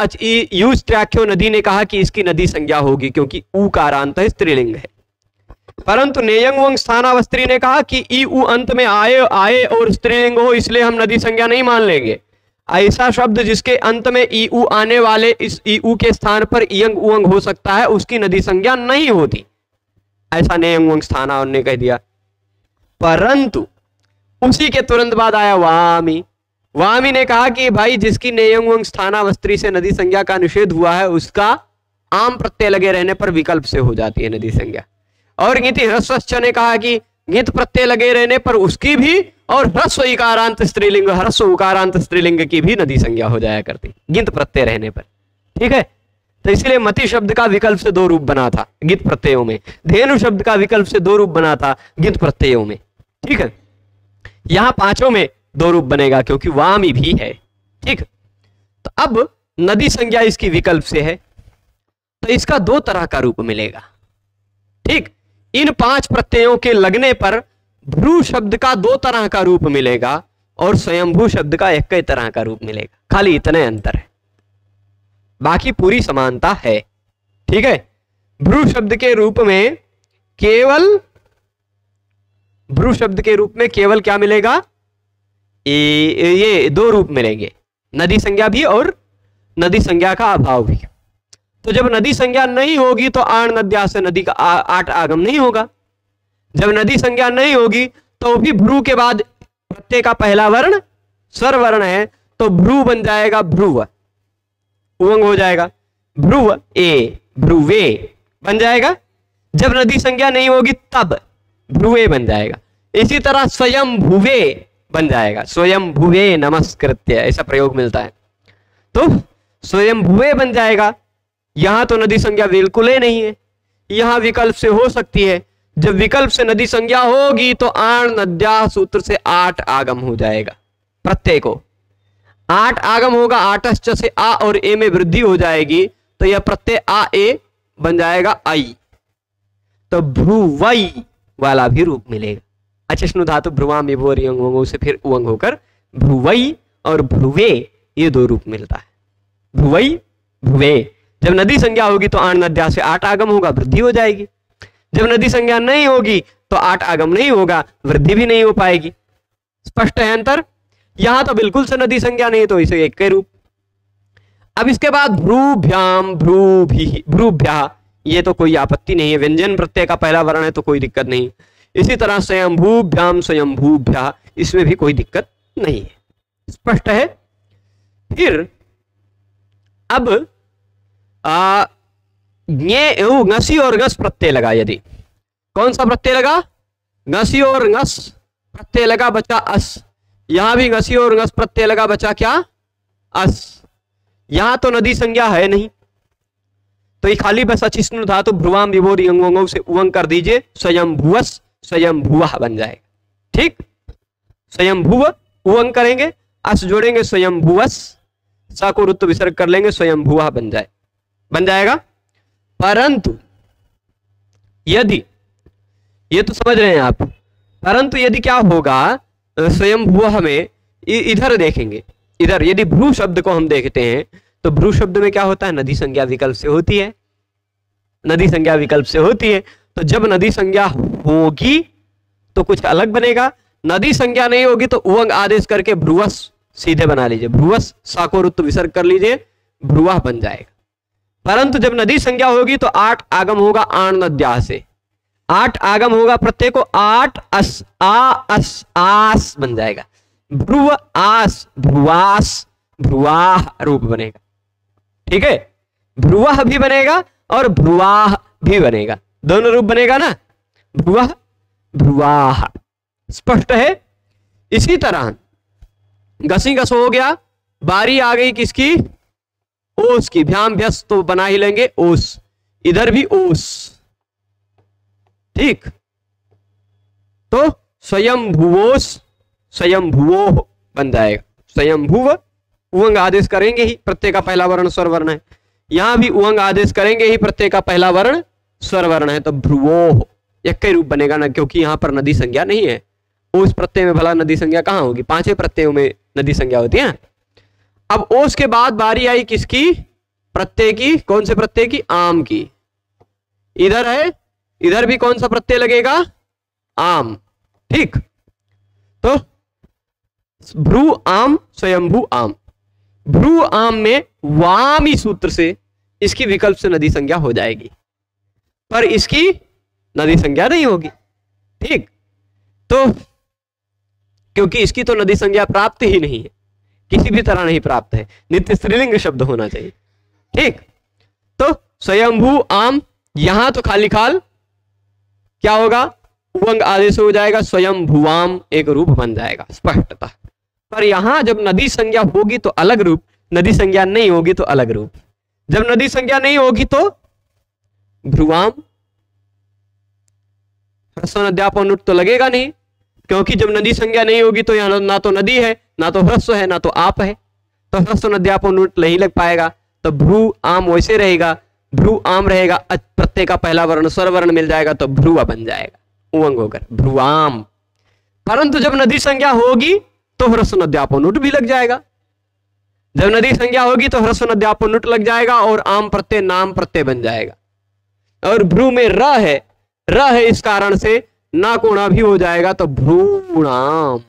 यूज व्याख्यो नदी ने कहा कि इसकी नदी संज्ञा होगी क्योंकि ऊ का अंत स्त्रीलिंग है। परंतु नेयंग वंग स्थानावस्त्री ने कहा कि ई ऊ अंत में आए आए और स्त्रीलिंग हो, इसलिए हम नदी संज्ञा नहीं मान लेंगे। ऐसा शब्द जिसके अंत में ई ऊ आने वाले, इस ई ऊ के स्थान पर इयंग उंग हो सकता है, उसकी नदी संज्ञा नहीं होती, ऐसा नेयंग वंग स्थानावर ने कह दिया। परंतु उसी के तुरंत बाद आया वामी। वामी ने कहा कि भाई जिसकी नेयंग वंग स्थानावस्त्री से नदी संज्ञा का निषेध हुआ है उसका आम प्रत्यय लगे रहने पर विकल्प से हो जाती है नदी संज्ञा। और गिति ह्रस्वश्च ने कहा कि गित प्रत्यय लगे रहने पर उसकी भी और ह्रस्व इकारांत स्त्रीलिंग, ह्रस्व उकारांत स्त्रीलिंग की भी नदी संज्ञा हो जाया करती, गित प्रत्यय रहने पर। ठीक है, तो इसलिए मति शब्द का विकल्प से दो रूप बना था गित प्रत्ययों में, धेनु शब्द का विकल्प से दो रूप बना था गित प्रत्ययों में। ठीक है, यहां पांचों में दो रूप बनेगा क्योंकि वामी भी है। ठीक, तो अब नदी संज्ञा इसकी विकल्प से है तो इसका दो तरह का रूप मिलेगा। ठीक, इन पांच प्रत्ययों के लगने पर भ्रू शब्द का दो तरह का रूप मिलेगा और स्वयंभू शब्द का एक ही तरह का रूप मिलेगा। खाली इतने अंतर है, बाकी पूरी समानता है। ठीक है, भ्रू शब्द के रूप में केवल भ्रू शब्द के रूप में केवल क्या मिलेगा? ये ये दो रूप मिलेंगे, नदी संज्ञा भी और नदी संज्ञा का अभाव भी। तो जब नदी संज्ञा नहीं होगी तो आण नद्यास नदी का आठ आगम नहीं होगा। जब नदी संज्ञा नहीं होगी तो भी भ्रू के बाद प्रत्यय का पहला वर्ण स्वर वर्ण है तो भ्रू बन जाएगा भ्रूव, उंग हो जाएगा भ्रुव ए भ्रुवे बन जाएगा। जब नदी संज्ञा नहीं होगी तब भ्रुवे बन जाएगा। इसी तरह स्वयं भुवे बन जाएगा, स्वयं भुवे नमस्कृत्य, ऐसा प्रयोग मिलता है। तो स्वयं भुवे बन जाएगा। यहां तो नदी संज्ञा बिल्कुल ही नहीं है, यहां विकल्प से हो सकती है। जब विकल्प से नदी संज्ञा होगी तो आण नद्या सूत्र से आठ आगम हो जाएगा, प्रत्यय को आठ आगम होगा। आठश्च से आ और ए में वृद्धि हो जाएगी तो यह प्रत्यय आ ए बन जाएगा आई, तो भ्रुवई वाला भी रूप मिलेगा। अचिष्णु धातु भ्रुवाम विभोर यंग से फिर उंग होकर भ्रुवई और भ्रुवे, ये दो रूप मिलता है, भ्रुवई भ्रुवे। जब नदी संज्ञा होगी तो आण नद्या से आठ आगम होगा, वृद्धि हो जाएगी। जब नदी संज्ञा नहीं होगी तो आठ आगम नहीं होगा, वृद्धि भी नहीं हो पाएगी। स्पष्ट है अंतर। यहां तो बिल्कुल से नदी संज्ञा नहीं तो इसे एक के रूप। अब इसके बाद भ्रूभ्याम भ्रूभि भ्रूभ्या, ये तो कोई आपत्ति नहीं है, व्यंजन प्रत्यय का पहला वर्ण है तो कोई दिक्कत नहीं। इसी तरह स्वयंभूभ्याम स्वयंभूभ्या, इसमें भी कोई दिक्कत नहीं है। स्पष्ट है। फिर अब आ, ये गसी और गस प्रत्यय लगा, यदि कौन सा प्रत्यय लगा? गसी और गस प्रत्यय लगा, बचा अस। यहां भी गसी और गस प्रत्यय लगा, बचा क्या? अस। यहां तो नदी संज्ञा है नहीं तो ये खाली बस अचिष्णु धातु भ्रुवाम विभोर यंग से उंग कर दीजिए, स्वयं भुवस स्वयं भुवा बन जाएगा। ठीक, स्वयंभुव उवंग करेंगे, अस जोड़ेंगे स्वयंभुवस, सा को रुत्व विसर्ग कर लेंगे, स्वयंभुवा बन जाए बन जाएगा। परंतु यदि, ये तो समझ रहे हैं आप, परंतु यदि क्या होगा, स्वयंभुव में इधर देखेंगे, इधर यदि भ्रू शब्द को हम देखते हैं तो भ्रू शब्द में क्या होता है, नदी संज्ञा विकल्प से होती है, नदी संज्ञा विकल्प से होती है। तो जब नदी संज्ञा होगी तो कुछ अलग बनेगा, नदी संज्ञा नहीं होगी तो उवंग आदेश करके भ्रुवस सीधे बना लीजिए, भ्रुवस साकोरुत्व विसर्ग कर लीजिए, भ्रुवा बन जाएगा। परंतु जब नदी संज्ञा होगी तो आठ आगम होगा आणनद्या से, आठ आगम होगा, प्रत्यय को आठ अस आ अस आस बन जाएगा, भ्रुव आस भ्रुवास भ्रुवाह रूप बनेगा। ठीक है, भ्रुवाह भी बनेगा और भ्रुवाह भी बनेगा, दोनों रूप बनेगा ना, भ्रुवाह भ्रुवाह, स्पष्ट है। इसी तरह घसी घस हो गया, बारी आ गई किसकी, ओस की, भ्याम भ्यस तो बना ही लेंगे ओस, इधर भी ओस। ठीक, तो स्वयंभुवोस स्वयंभुवो बन जाएगा, स्वयंभुव उवंग आदेश करेंगे ही, प्रत्यय का पहला वर्ण स्वर वर्ण है, यहां भी उवंग आदेश करेंगे ही, प्रत्यय का पहला वर्ण स्वर वर्ण है, तो भ्रुवो एक रूप बनेगा ना, क्योंकि यहाँ पर नदी संज्ञा नहीं है। ओस प्रत्यय में भला नदी संज्ञा कहाँ होगी, पांचवे प्रत्ययों में नदी संज्ञा होती है। अब ओस के बाद बारी आई किसकी, प्रत्यय की, कौन से प्रत्यय की, आम की, इधर है, इधर भी कौन सा प्रत्यय लगेगा, आम। ठीक, तो भ्रू आम स्वयंभू आम, भ्रू आम में वामी सूत्र से इसकी विकल्प से नदी संज्ञा हो जाएगी, पर इसकी नदी संज्ञा नहीं होगी। ठीक, तो क्योंकि इसकी तो नदी संज्ञा प्राप्त ही नहीं है, किसी भी तरह नहीं प्राप्त है, नित्य स्त्रीलिंग शब्द होना चाहिए। ठीक, तो स्वयंभू आम, यहां तो खाली खाल क्या होगा, उवंग आदेश हो जाएगा, स्वयंभुवाम एक रूप बन जाएगा स्पष्टता। पर यहां जब नदी संज्ञा होगी तो अलग रूप, नदी संज्ञा नहीं होगी तो अलग रूप, जब नदी संज्ञा नहीं होगी तो भ्रुवाम, ह्रस्व नद्याप अनुट तो लगेगा नहीं, क्योंकि जब नदी संज्ञा नहीं होगी तो यहाँ ना तो नदी है, ना तो ह्रस्व है, ना तो आप है, तो ह्रस्व नद्याप अनुट नहीं लग पाएगा। तो भ्रू आम वैसे रहेगा, भ्रू आम रहेगा, प्रत्यय का पहला वर्ण स्वर वर्ण मिल जाएगा, तो भ्रुवा बन जाएगा उवंग होकर, भ्रुआम। परंतु जब नदी संज्ञा होगी तो ह्रस्व नद्याप अनुट भी लग जाएगा, जब नदी संज्ञा होगी तो ह्रस्व नद्याप अनुट लग जाएगा और आम प्रत्यय नाम प्रत्यय बन जाएगा। और भ्रू में र है, र है इस कारण से ना कोणा भी हो जाएगा, तो भ्रूणाम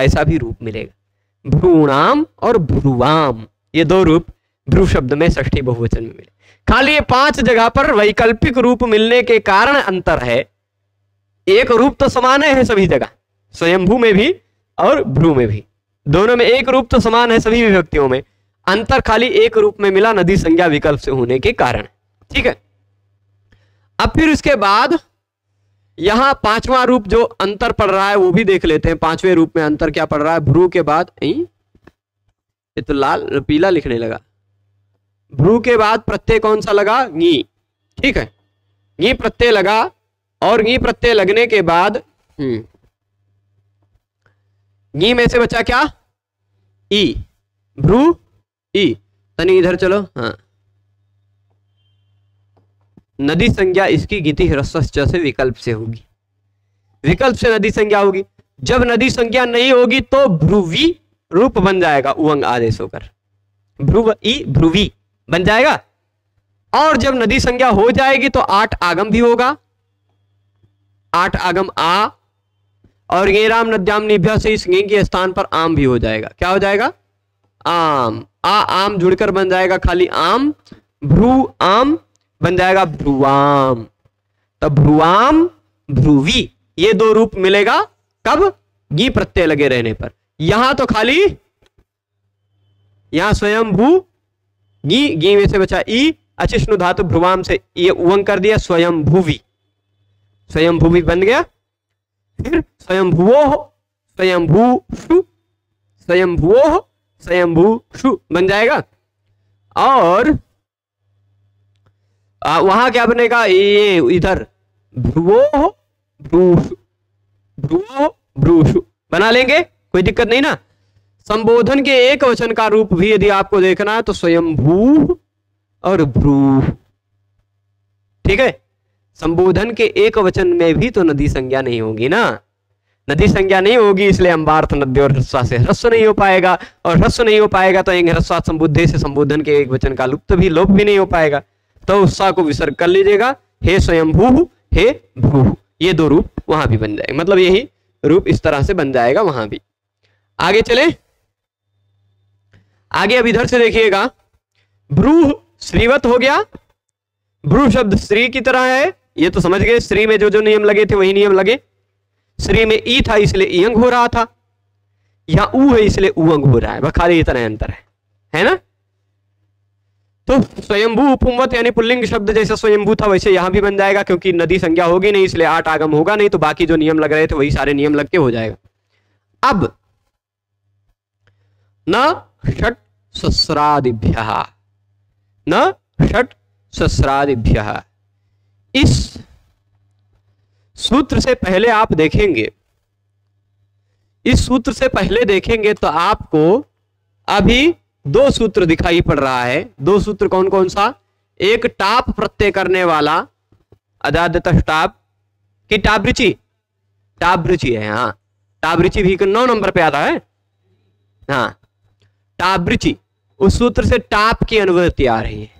ऐसा भी रूप मिलेगा, भ्रूणाम और भ्रुवाम, ये दो रूप भ्रू शब्द में षष्ठी बहुवचन में मिले। खाली ये पांच जगह पर वैकल्पिक रूप मिलने के कारण अंतर है, एक रूप तो समान है सभी जगह, स्वयंभू में भी और भ्रू में भी, दोनों में एक रूप तो समान है सभी विभक्तियों में, अंतर खाली एक रूप में मिला नदी संज्ञा विकल्प से होने के कारण। ठीक है, अब फिर उसके बाद यहां पांचवा रूप जो अंतर पड़ रहा है वो भी देख लेते हैं। पांचवें रूप में अंतर क्या पड़ रहा है, भ्रू के बाद, ये तो लाल पीला लिखने लगा, भ्रू के बाद प्रत्यय कौन सा लगा, ङी। ठीक है, ङी प्रत्यय लगा, और ङी प्रत्यय लगने के बाद ङी में से बचा क्या, ई, भ्रू ई, तनी इधर चलो, हाँ, नदी संज्ञा इसकी गीति ह्रस्व से विकल्प से होगी, विकल्प से नदी संज्ञा होगी, जब नदी संज्ञा नहीं होगी तो भ्रुवी रूप बन जाएगा उवंग आदेश होकर, भ्रुव ई भ्रुवी बन जाएगा। और जब नदी संज्ञा हो जाएगी तो आठ आगम भी होगा, आठ आगम आ, और ये राम नद्याम निभ्या से इस गे के स्थान पर आम भी हो जाएगा, क्या हो जाएगा, आम, आ आम जुड़कर बन जाएगा खाली आम, भ्रू आम बन जाएगा भ्रुवाम। तब भ्रुवाम भ्रुवी ये दो रूप मिलेगा, कब, गी प्रत्यय लगे रहने पर। यहां तो खाली, यहां स्वयंभू गी, गी में से बचा ई, अचिष्णु धातु भ्रुवाम से ये उवंग कर दिया, स्वयंभुवी स्वयंभुवी बन गया। फिर स्वयंभुवो स्वयंभूषु स्वयंभुवो स्वयंभूषु बन जाएगा। और आ, वहां क्या बनेगा, ये इधर भ्रुवो भ्रूषु भ्रुवो भ्रूषु बना लेंगे, कोई दिक्कत नहीं ना। संबोधन के एक वचन का रूप भी यदि आपको देखना है तो स्वयंभू और भ्रू, ठीक है। संबोधन के एक वचन में भी तो नदी संज्ञा नहीं होगी ना, नदी संज्ञा नहीं होगी इसलिए अम्बार्थ नदी और ह्रस्वा से ह्रस्व नहीं हो पाएगा, और ह्रस्व नहीं हो पाएगा तो एंग ह्रस्वा संबुद्धे से संबोधन के एक वचन का लुप्त भी लोप भी नहीं हो पाएगा। तो उत्साह को विसर्ग कर लीजिएगा, हे स्वयंभू हे भ्रू, ये दो रूप वहां भी बन जाएगा, मतलब यही रूप इस तरह से बन जाएगा वहां भी। आगे चले, आगे अब इधर से देखिएगा, भ्रू श्रीवत हो गया, भ्रू शब्द श्री की तरह है, ये तो समझ गए, श्री में जो जो नियम लगे थे वही नियम लगे। श्री में ई था इसलिए इयंग हो रहा था, यहाँ ऊ है इसलिए उअंग हो रहा है, वह खाली इतना अंतर है, है ना। तो स्वयंभू पुंवत यानी पुल्लिंग शब्द जैसे स्वयंभू था वैसे यहां भी बन जाएगा, क्योंकि नदी संज्ञा होगी नहीं इसलिए आठ आगम होगा नहीं, तो बाकी जो नियम लग रहे थे वही सारे नियम लग के हो जाएगा। अब न षट सहस्रादिभ्यः, न षट सहस्रादिभ्यः, इस सूत्र से पहले आप देखेंगे, इस सूत्र से पहले देखेंगे तो आपको अभी दो सूत्र दिखाई पड़ रहा है। दो सूत्र कौन कौन सा, एक टाप प्रत्यय करने वाला अदादतः टाप की टाबरिची, टाबरिची है, हाँ टाबरिची भी नौ नंबर पे आता है, हाँ टाबरिची, उस सूत्र से टाप की अनुवृत्ति आ रही है,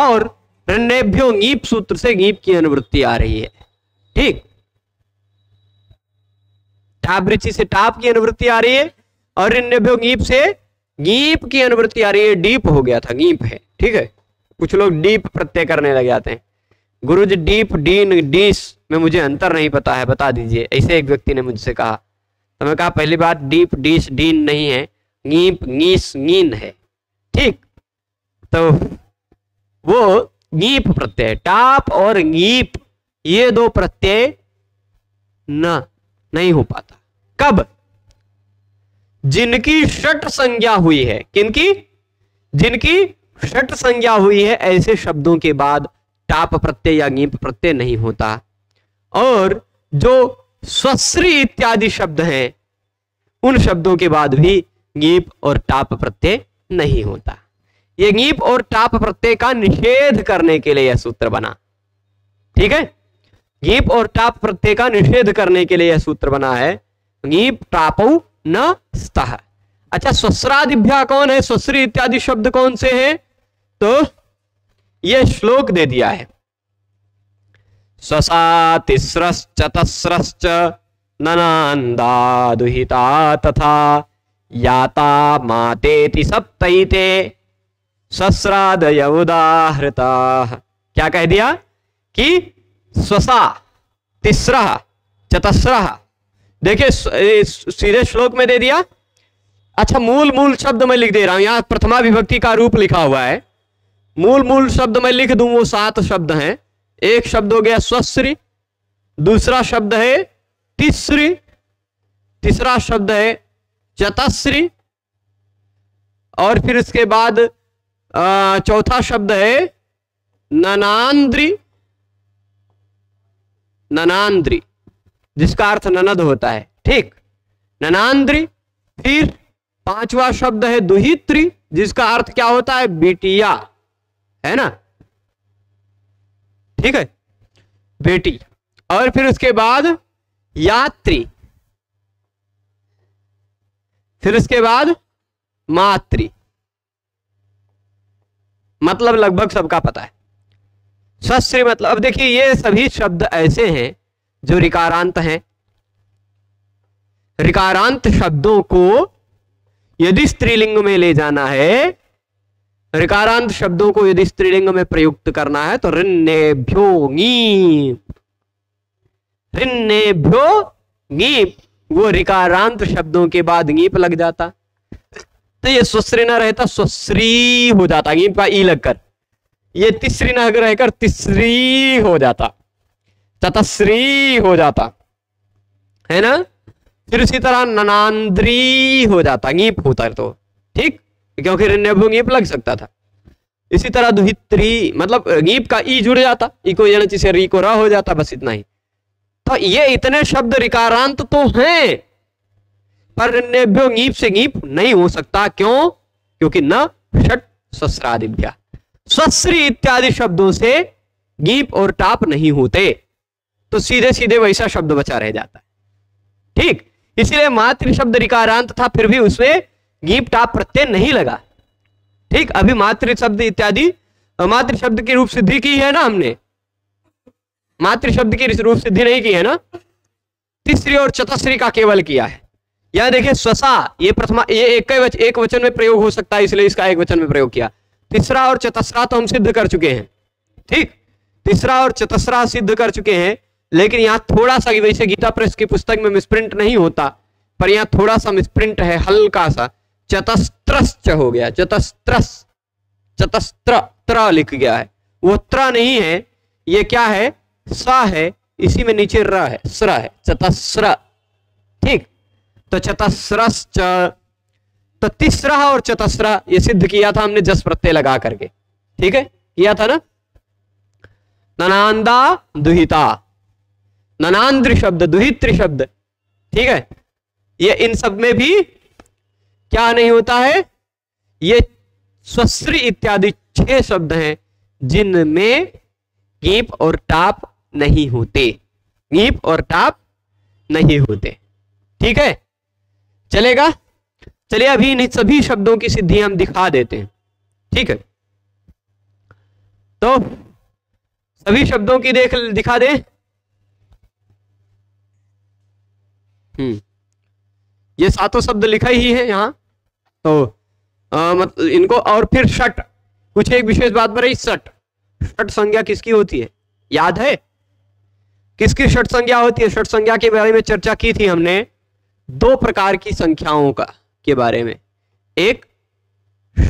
और रन्नेभ्यो गीप सूत्र से गीप की अनुवृत्ति आ रही है, ठीक। टाबरिची से टाप की अनुवृत्ति आ रही है और रन्नेभ्यो गीप से गीप की अनुवृत्ति आ रही है, डीप हो गया था, गीप है, ठीक है। कुछ लोग डीप प्रत्यय करने लग जाते हैं, गुरुजी डीप डीन डीस में मुझे अंतर नहीं पता है बता दीजिए, ऐसे एक व्यक्ति ने मुझसे कहा, तो मैं कहा पहली बात डीप डीस डीन नहीं है, गीप गीस गीन है, ठीक। तो वो गीप प्रत्यय, टाप और गीप ये दो प्रत्यय न नहीं हो पाता, कब, जिनकी षट संज्ञा हुई है, किनकी, जिनकी षट संज्ञा हुई है, ऐसे शब्दों के बाद टाप प्रत्यय या गीप प्रत्यय नहीं होता। और जो स्वश्री इत्यादि शब्द हैं उन शब्दों के बाद भी गीप और टाप प्रत्यय नहीं होता। ये गीप और टाप प्रत्यय का निषेध करने के लिए यह सूत्र बना, ठीक है, गीप और टाप प्रत्यय का निषेध करने के लिए यह सूत्र बना है, गीप टापऊ न स्तः। अच्छा, स्वस्रादिभ्या कौन है, स्वश्री इत्यादि शब्द कौन से हैं, तो ये श्लोक दे दिया है, स्वसा तिस्रश्च तस्रश्च ननांदा दुहिता तथा याता मातेति सप्तैते स्वस्रादय उदाहृता। क्या कह दिया कि स्वसा तिस्रः चतस्रः, देखिए सीधे श्लोक में दे दिया। अच्छा, मूल मूल शब्द मैं लिख दे रहा हूं, यहाँ प्रथमा विभक्ति का रूप लिखा हुआ है, मूल मूल शब्द मैं लिख दूं, वो सात शब्द हैं। एक शब्द हो गया स्वश्री, दूसरा शब्द है तिस्री, तीसरा शब्द है चतस्री, और फिर इसके बाद चौथा शब्द है ननांद्री, ननांद्री जिसका अर्थ ननद होता है, ठीक, ननांद्री। फिर पांचवा शब्द है दुहित्री, जिसका अर्थ क्या होता है, बेटिया, है ना, ठीक है, बेटी। और फिर उसके बाद यात्री, फिर उसके बाद मात्री, मतलब लगभग सबका पता है सस्त्री, मतलब। अब देखिए ये सभी शब्द ऐसे हैं जो रिकारांत हैं, रिकारांत शब्दों को यदि स्त्रीलिंग में ले जाना है, रिकारांत शब्दों को यदि स्त्रीलिंग में प्रयुक्त करना है तो रिन्नेभ्यो गीप, रिन्नेभ्यो गीप, वो रिकारांत शब्दों के बाद गीप लग जाता, तो ये स्वश्री न रहता स्वश्री हो जाता, गीप का ई लगकर। ये तिस्री न रहकर तिस्री हो जाता, चतस्री हो जाता, है ना। फिर इसी तरह ननांद्री हो जाता, गीप होता तो, ठीक, क्योंकि रिन्नेभ्यो गीप लग सकता था। इसी तरह दुहित्री, मतलब गीप का ई जुड़ जाता, इको यणच से री को रा हो जाता, बस इतना ही। तो ये इतने शब्द रिकारांत तो हैं, पर नेभ्यो ङीप से ङीप नहीं हो सकता। क्यों? क्योंकि न षट सस्रादिभ्या, सस्री इत्यादि शब्दों से गीप और टाप नहीं होते, तो सीधे सीधे वैसा शब्द बचा रह जाता है। ठीक, इसीलिए मातृ शब्द ऋकारांत था फिर भी उसमें गीप टाप प्रत्यय नहीं लगा। ठीक, अभी मातृ शब्द इत्यादि मातृ शब्द की रूप सिद्धि की है ना हमने, मातृ शब्द की रूप सिद्धि नहीं की है ना, तीसरी और चतुश्री का केवल किया है। यह देखिए स्वसा ये प्रथमा ये एक, वच, एक वचन में प्रयोग हो सकता है इसलिए इसका एक वचन में प्रयोग किया। तीसरा और चतस्रा तो हम सिद्ध कर चुके हैं। ठीक, तीसरा और चतस्रा सिद्ध कर चुके हैं, लेकिन यहाँ थोड़ा सा वैसे गीता प्रेस की पुस्तक में मिसप्रिंट नहीं होता पर यहाँ थोड़ा सा मिसप्रिंट है, हल्का सा चतस्त्रश्च हो गया, चतस्त्रस चतस्त्र त्र लिख गया है, वो त्र नहीं है, ये क्या है सा है, इसी में नीचे र है, स्र है, चतस्र। ठीक, तो चतस्रश्च, तो तीसरा और चतस्रा ये सिद्ध किया था हमने जस प्रत्यय लगा करके। ठीक है, किया था ना। ननांदा दुहिता, ननांद्र शब्द दुहित्र शब्द, ठीक है, ये इन सब में भी क्या नहीं होता है, ये स्वश्री इत्यादि छह शब्द हैं जिनमें गीप और टाप नहीं होते, गीप और टाप नहीं होते। ठीक है, चलेगा। चलिए अभी इन सभी शब्दों की सिद्धि हम दिखा देते हैं। ठीक है, तो सभी शब्दों की देख दिखा दे। हम्म ये सातों शब्द लिखा ही है यहाँ, तो आ, मत, इनको और फिर षट, कुछ एक विशेष बात पर रही, षट षट संज्ञा किसकी होती है याद है? किसकी षट संज्ञा होती है? षट संज्ञा के बारे में चर्चा की थी हमने, दो प्रकार की संख्याओं का के बारे में, एक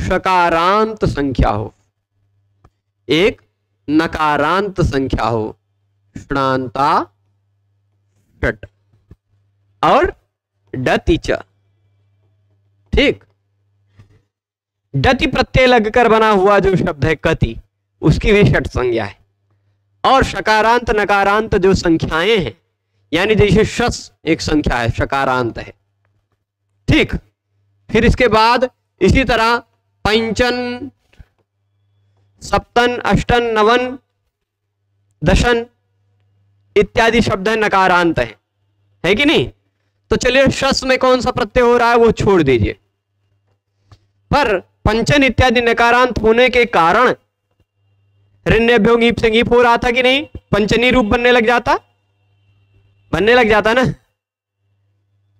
षकारांत संख्या हो, एक नकारांत संख्या हो, षणांता षट और डति च। ठीक, डति प्रत्यय लगकर बना हुआ जो शब्द है कति, उसकी भी षट संज्ञा है। और षकारांत नकारांत जो संख्याएं हैं, यानी जैसे शस एक संख्या है, षकारांत है। ठीक, फिर इसके बाद इसी तरह पंचन सप्तन अष्टन नवन दशन इत्यादि शब्द है नकारांत है, है कि नहीं? तो चलिए शस में कौन सा प्रत्यय हो रहा है वो छोड़ दीजिए, पर पंचन इत्यादि नकारांत होने के कारण ऋण्यभ्यो ङीप से ङीप हो रहा था कि नहीं? पंचनी रूप बनने लग जाता, बनने लग जाता ना,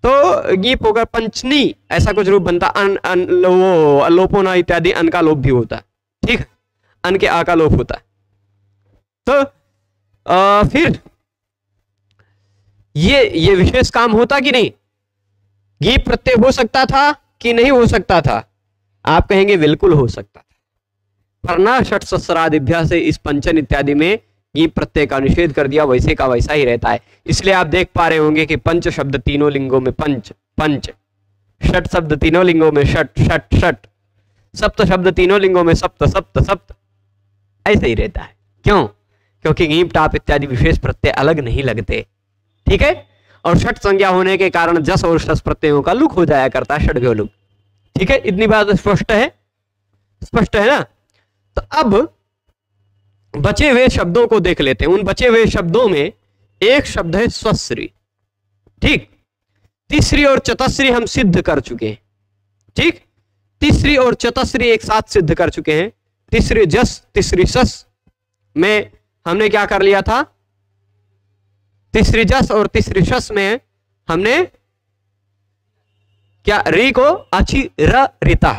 तो गीप होकर पंचनी ऐसा कुछ रूप बनता। अन, अन वो लोपोना इत्यादि अन का लोप भी होता है। ठीक, अन के आ का लोप होता है। तो आ, फिर ये ये विशेष काम होता कि नहीं? गीप प्रत्यय हो सकता था कि नहीं हो सकता था? आप कहेंगे बिल्कुल हो सकता था, पर ना षट सस्रादिभ्या से इस पंचन इत्यादि में गीप प्रत्यय का निषेध कर दिया, वैसे का वैसा ही रहता है। इसलिए आप देख पा रहे होंगे कि पंच शब्द तीनों लिंगों में पंच पंच, षट शब्द तीनों लिंगों में षट षट षट, सप्त शब्द तीनों लिंगों में सप्त सप्त सप्त, ऐसे ही रहता है। क्यों? क्योंकि गीप टाप इत्यादि विशेष प्रत्यय अलग नहीं लगते। ठीक है, और षट संज्ञा होने के कारण जस और शस प्रत्ययों का लुक हो जाया करता है, षडभ्यो लुक। ठीक है, इतनी बात स्पष्ट है, स्पष्ट है ना। तो अब बचे हुए शब्दों को देख लेते हैं। उन बचे हुए शब्दों में एक शब्द है स्वश्री। ठीक, तीसरी और चतुश्री हम सिद्ध कर चुके हैं। ठीक, तीसरी और चतुश्री एक साथ सिद्ध कर चुके हैं। तीसरी जस तीसरी सस में हमने क्या कर लिया था? तीसरी जस और तीसरी सस में हमने क्या, री को अचि र ऋता,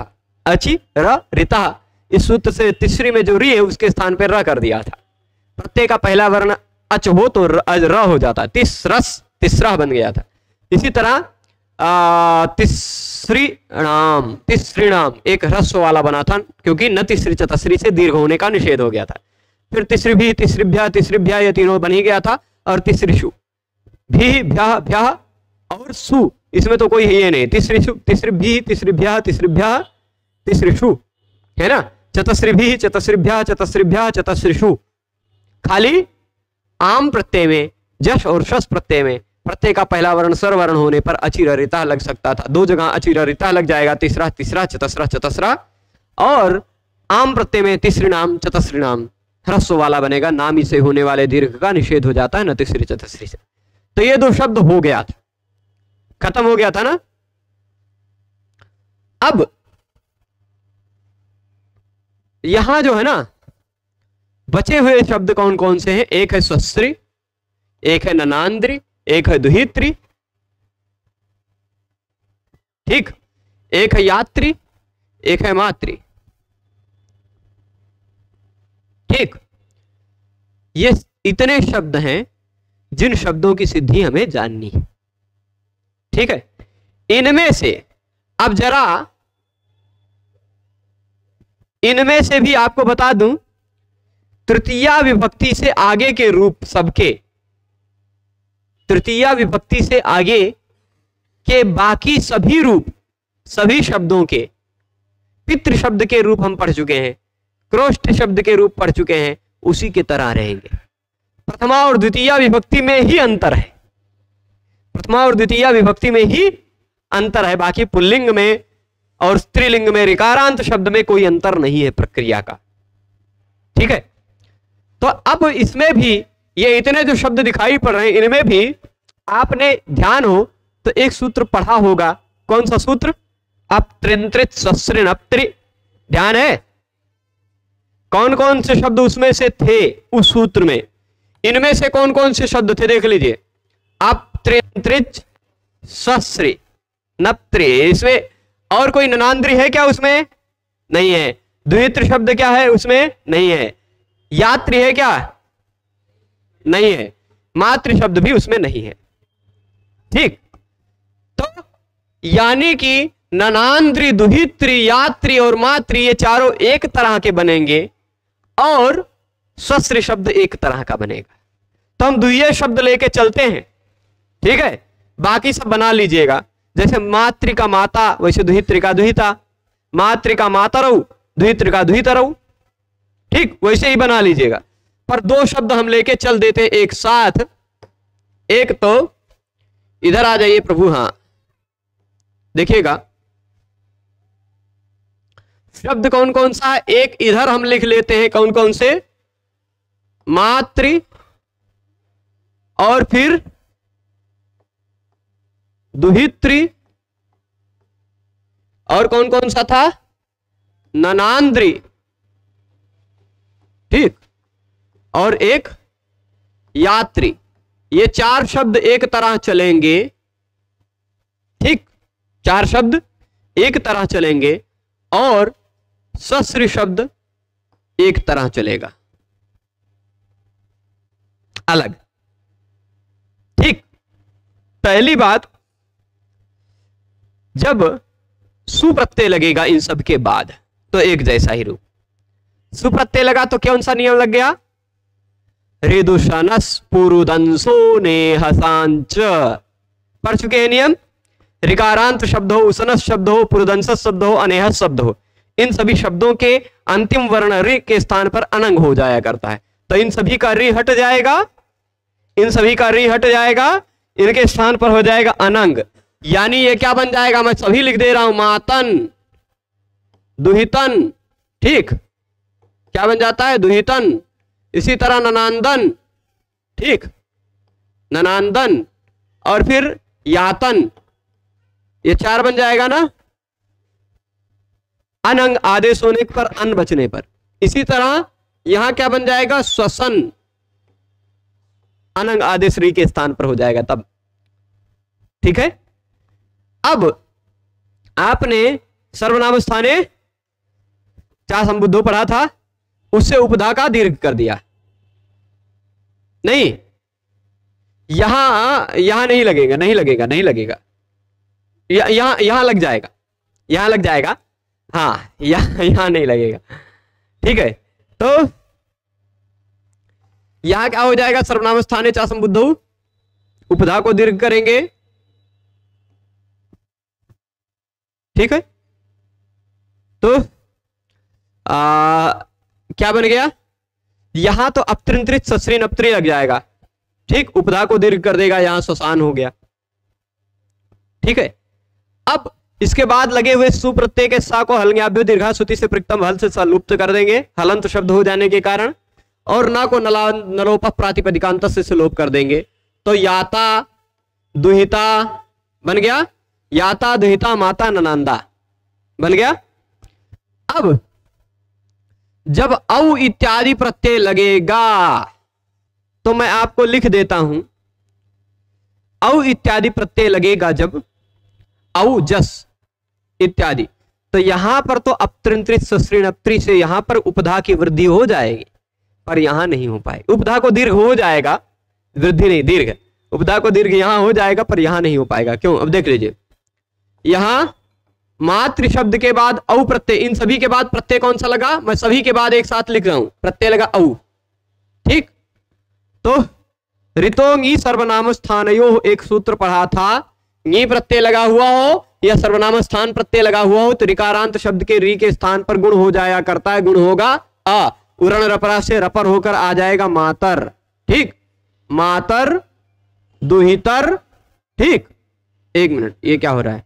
अचि र ऋता इस सूत्र से तीसरी में जो री है उसके स्थान पर र कर दिया था। प्रत्यय का पहला वर्ण अच हो तो र, र हो जाता, तिसरस तिसरा बन गया था। इसी तरह तिसरी नाम तिसरी नाम एक ह्रस्व वाला बना था, क्योंकि न तीसरी चतुश्री से दीर्घ होने का निषेध हो गया था। फिर तीसरी भी तीसरीभ्या तीसरीभ्या ये तीनों बन ही गया था, और तीसरी शु भी भ्या भ्या और सु इसमें तो कोई है नहीं, तीसरी शु तीसरी भी तीसरीभ्या तीसरीभ्या तीसरी शु है ना, चतुश्रीभि चतुश्रीभ्या चतुश्रीभ्या चतुश्रीषु। खाली आम प्रत्यय में जश और शस प्रत्यय में प्रत्यय का पहला वर्ण स्वर वर्ण होने पर अचिररिता लग सकता था। दो जगह अचिररिता लग जाएगा, तीसरा तीसरा चतसरा चतसरा, और आम प्रत्यय में तीसरी नाम चतसरी नाम ह्रस्व वाला बनेगा, नामी से होने वाले दीर्घ का निषेध हो जाता है ना तीसरी चतसरी से। तो ये दो शब्द हो गया था, खत्म हो गया था ना। अब यहां जो है ना बचे हुए शब्द कौन कौन से हैं? एक है स्वस्त्री, एक है ननांद्री, एक है दुहित्री, ठीक, एक है यात्री, एक है मात्री, ठीक। ये इतने शब्द हैं जिन शब्दों की सिद्धि हमें जाननी है, ठीक है। इनमें से अब जरा इनमें से भी आपको बता दूं, तृतीया विभक्ति से आगे के रूप सबके, तृतीया विभक्ति से आगे के बाकी सभी रूप सभी शब्दों के पितृ शब्द के रूप हम पढ़ चुके हैं, क्रोष्ठ शब्द के रूप पढ़ चुके हैं, उसी के तरह रहेंगे। प्रथमा और द्वितीया विभक्ति में ही अंतर है, प्रथमा और द्वितीया विभक्ति में ही अंतर है, बाकी पुल्लिंग में और स्त्रीलिंग में ऋकारांत शब्द में कोई अंतर नहीं है प्रक्रिया का, ठीक है। तो अब इसमें भी ये इतने जो शब्द दिखाई पड़ रहे हैं इनमें भी आपने ध्यान हो तो एक सूत्र पढ़ा होगा, कौन सा सूत्र? अपत्रिंत्रित सस्रिनप्त्रि, ध्यान है? कौन कौन से शब्द उसमें से थे उस सूत्र में, इनमें से कौन कौन से शब्द थे देख लीजिए। अपत्रिंत्रित सस्रिनप्त्रि, इसमें और कोई ननांद्री है क्या? उसमें नहीं है। द्वित्र शब्द क्या है? उसमें नहीं है। यात्री है क्या? नहीं है। मातृ शब्द भी उसमें नहीं है, ठीक। तो यानी कि ननांद्री, दुहित्री, यात्री और मातृ ये चारों एक तरह के बनेंगे और स्वस्त्र शब्द एक तरह का बनेगा। तो हम दुह्य शब्द लेके चलते हैं, ठीक है। बाकी सब बना लीजिएगा, जैसे मातृ का माता वैसे दुहित्री का दुहिता, मातृ का मातरौ दुहित्री का दुहितरौ, ठीक, वैसे ही बना लीजिएगा। पर दो शब्द हम लेके चल देते एक साथ, एक तो इधर आ जाइए प्रभु, हां देखिएगा शब्द कौन कौन सा है। एक इधर हम लिख लेते हैं, कौन कौन से? मातृ और फिर दुहित्री और कौन कौन सा था? ननांद्री, ठीक, और एक यात्री। ये चार शब्द एक तरह चलेंगे, ठीक, चार शब्द एक तरह चलेंगे और सस्री शब्द एक तरह चलेगा, अलग, ठीक। पहली बात, जब सुप्रत्यय लगेगा इन सब के बाद तो एक जैसा ही रूप। सुप्रत्यय लगा तो कौन सा नियम लग गया? ऋदुषनस् पुरुदंसो नेहसांच, पढ़ चुके हैं नियम। ऋकारांत शब्द हो, उसनस शब्द हो, पुरुदंसस शब्द हो, अनेहस शब्द हो, इन सभी शब्दों के अंतिम वर्ण ऋ के स्थान पर अनंग हो जाया करता है। तो इन सभी का ऋ हट जाएगा, इन सभी का ऋ हट जाएगा, इनके स्थान पर हो जाएगा अनंग। यानी ये क्या बन जाएगा? मैं सभी लिख दे रहा हूं, मातन, दुहितन, ठीक, क्या बन जाता है? दुहितन। इसी तरह ननांदन, ठीक, ननांदन और फिर यातन, ये चार बन जाएगा ना अनंग आदेश होने पर, अन बचने पर। इसी तरह यहां क्या बन जाएगा? श्वसन, अनंग आदेश री के स्थान पर हो जाएगा तब, ठीक है। अब आपने सर्वनाम स्थाने चा संबुद्धो पढ़ा था, उससे उपधा का दीर्घ कर दिया, नहीं यहां यहां नहीं लगेगा, नहीं लगेगा, नहीं लगेगा, यह, यहां यहां लग जाएगा, यहां लग जाएगा, हाँ यहां यहां नहीं लगेगा, ठीक है। तो यहां क्या हो जाएगा? सर्वनाम स्थाने चा संबुद्धो, उपधा को दीर्घ करेंगे, ठीक है। तो आ, क्या बन गया? यहां तो अपत्रिंत्रित सस्रिनप्त्रि लग जाएगा, ठीक, उपधा को दीर्घ कर देगा, यहां श्वसान हो गया। ठीक है, अब इसके बाद लगे हुए सुप्रत्यय के सा को हलन्याभ्यो दीर्घाश्रुति से प्रकृतम हल से सलुप्त कर देंगे हलंत शब्द हो जाने के कारण, और ना को नला नलोप प्रातिपदिकांत से लोप कर देंगे। तो याता दुहिता बन गया याता दुहिता माता ननांदा बन गया। अब जब औ इत्यादि प्रत्यय लगेगा तो मैं आपको लिख देता हूं, औ इत्यादि प्रत्यय लगेगा जब औ जस इत्यादि, तो यहां पर तो अपतृंत्रित सृणप्त्री से यहां पर उपधा की वृद्धि हो जाएगी, पर यहां नहीं हो पाएगी। उपधा को दीर्घ हो जाएगा, वृद्धि नहीं दीर्घ, उपधा को दीर्घ यहां हो जाएगा पर यहां नहीं हो पाएगा। क्यों? अब देख लीजिए, यहां मातृ शब्द के बाद औ प्रत्यय, इन सभी के बाद प्रत्यय कौन सा लगा? मैं सभी के बाद एक साथ लिख रहा हूं, प्रत्यय लगा औ। ठीक, तो ऋतोंगी सर्वनाम स्थान यो एक सूत्र पढ़ा था, नी प्रत्यय लगा हुआ हो या सर्वनाम स्थान प्रत्यय लगा हुआ हो तो ऋकारांत शब्द के री के स्थान पर गुण हो जाया करता है, गुण होगा अ, उरण रपरा से रपर होकर आ जाएगा मातर। ठीक, मातर दुहितर, ठीक एक मिनट ये क्या हो रहा है,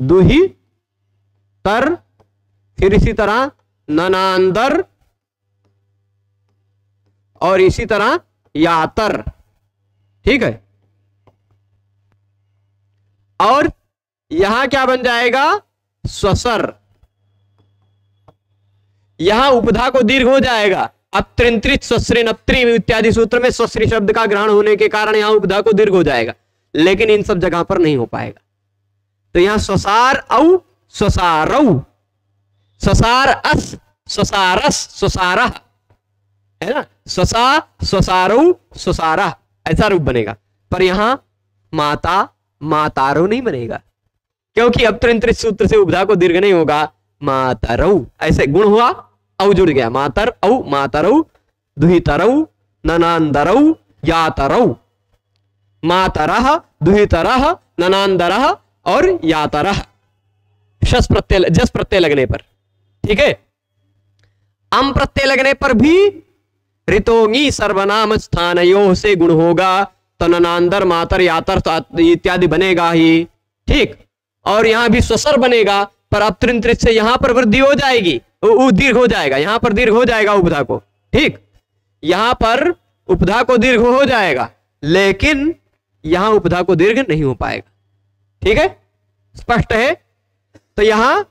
दुहितर, फिर इसी तरह ननांदर और इसी तरह यातर। ठीक है, और यहां क्या बन जाएगा? स्वसर। यहां उपधा को दीर्घ हो जाएगा, अपतृंत्रित स्वश्रेणप्त्री इत्यादि सूत्र में स्वश्री शब्द का ग्रहण होने के कारण यहां उपधा को दीर्घ हो जाएगा, लेकिन इन सब जगह पर नहीं हो पाएगा। तो यहां स्वसार औ स्वसारौ स्वसार अस स्वसारस स्वसारह है ना, स्वसा स्वसारौ स्वसारह ऐसा रूप बनेगा, पर यहां माता मातारो नहीं बनेगा क्योंकि अपतृंत्रित सूत्र से उपधा को दीर्घ नहीं होगा, मातरौ ऐसे गुण हुआ औ जुड़ गया, मातर औ मातरौ दुहितरौ ननांदरौ यातरौ, मातरः दुहितरः ननांदरः और यातरः शस प्रत्यय जस प्रत्यय लगने पर। ठीक है, अम प्रत्यय लगने पर भी ऋतोंगी सर्वनाम स्थानयोः से गुण होगा, ननांदर मातर यातर इत्यादि बनेगा ही। ठीक, और यहां भी स्वसर बनेगा, पर अपतृंत्रित से यहां पर वृद्धि हो जाएगी, दीर्घ हो जाएगा, यहां पर दीर्घ हो जाएगा उपधा को। ठीक, यहां पर उपधा को दीर्घ हो जाएगा, लेकिन यहां उपधा को दीर्घ नहीं हो पाएगा। ठीक है, स्पष्ट है? तो यहां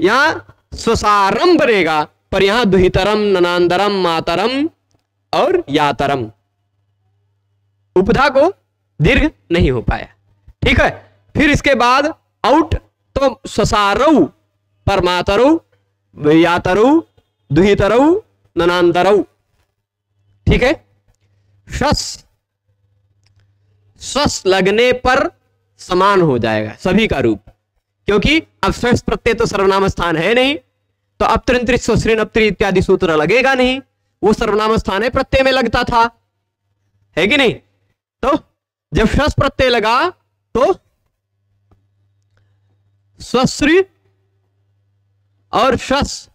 यहां स्वसारम बनेगा, पर यहां दुहितरम ननांदरम मातरम और यातरम, उपधा को दीर्घ नहीं हो पाया। ठीक है, फिर इसके बाद आउट तो ससारौ पर मातरौ यातरौ दुहितरौ ननांदरौ। ठीक है, शस शस लगने पर समान हो जाएगा सभी का रूप, क्योंकि अब शस प्रत्यय तो सर्वनाम स्थान है नहीं, तो अपतृंत्रित स्वश्रेणप्त्री इत्यादि सूत्र लगेगा नहीं, वो सर्वनाम स्थान है प्रत्यय में लगता था, है कि नहीं? तो जब शस प्रत्यय लगा तो स्वश्री और शस,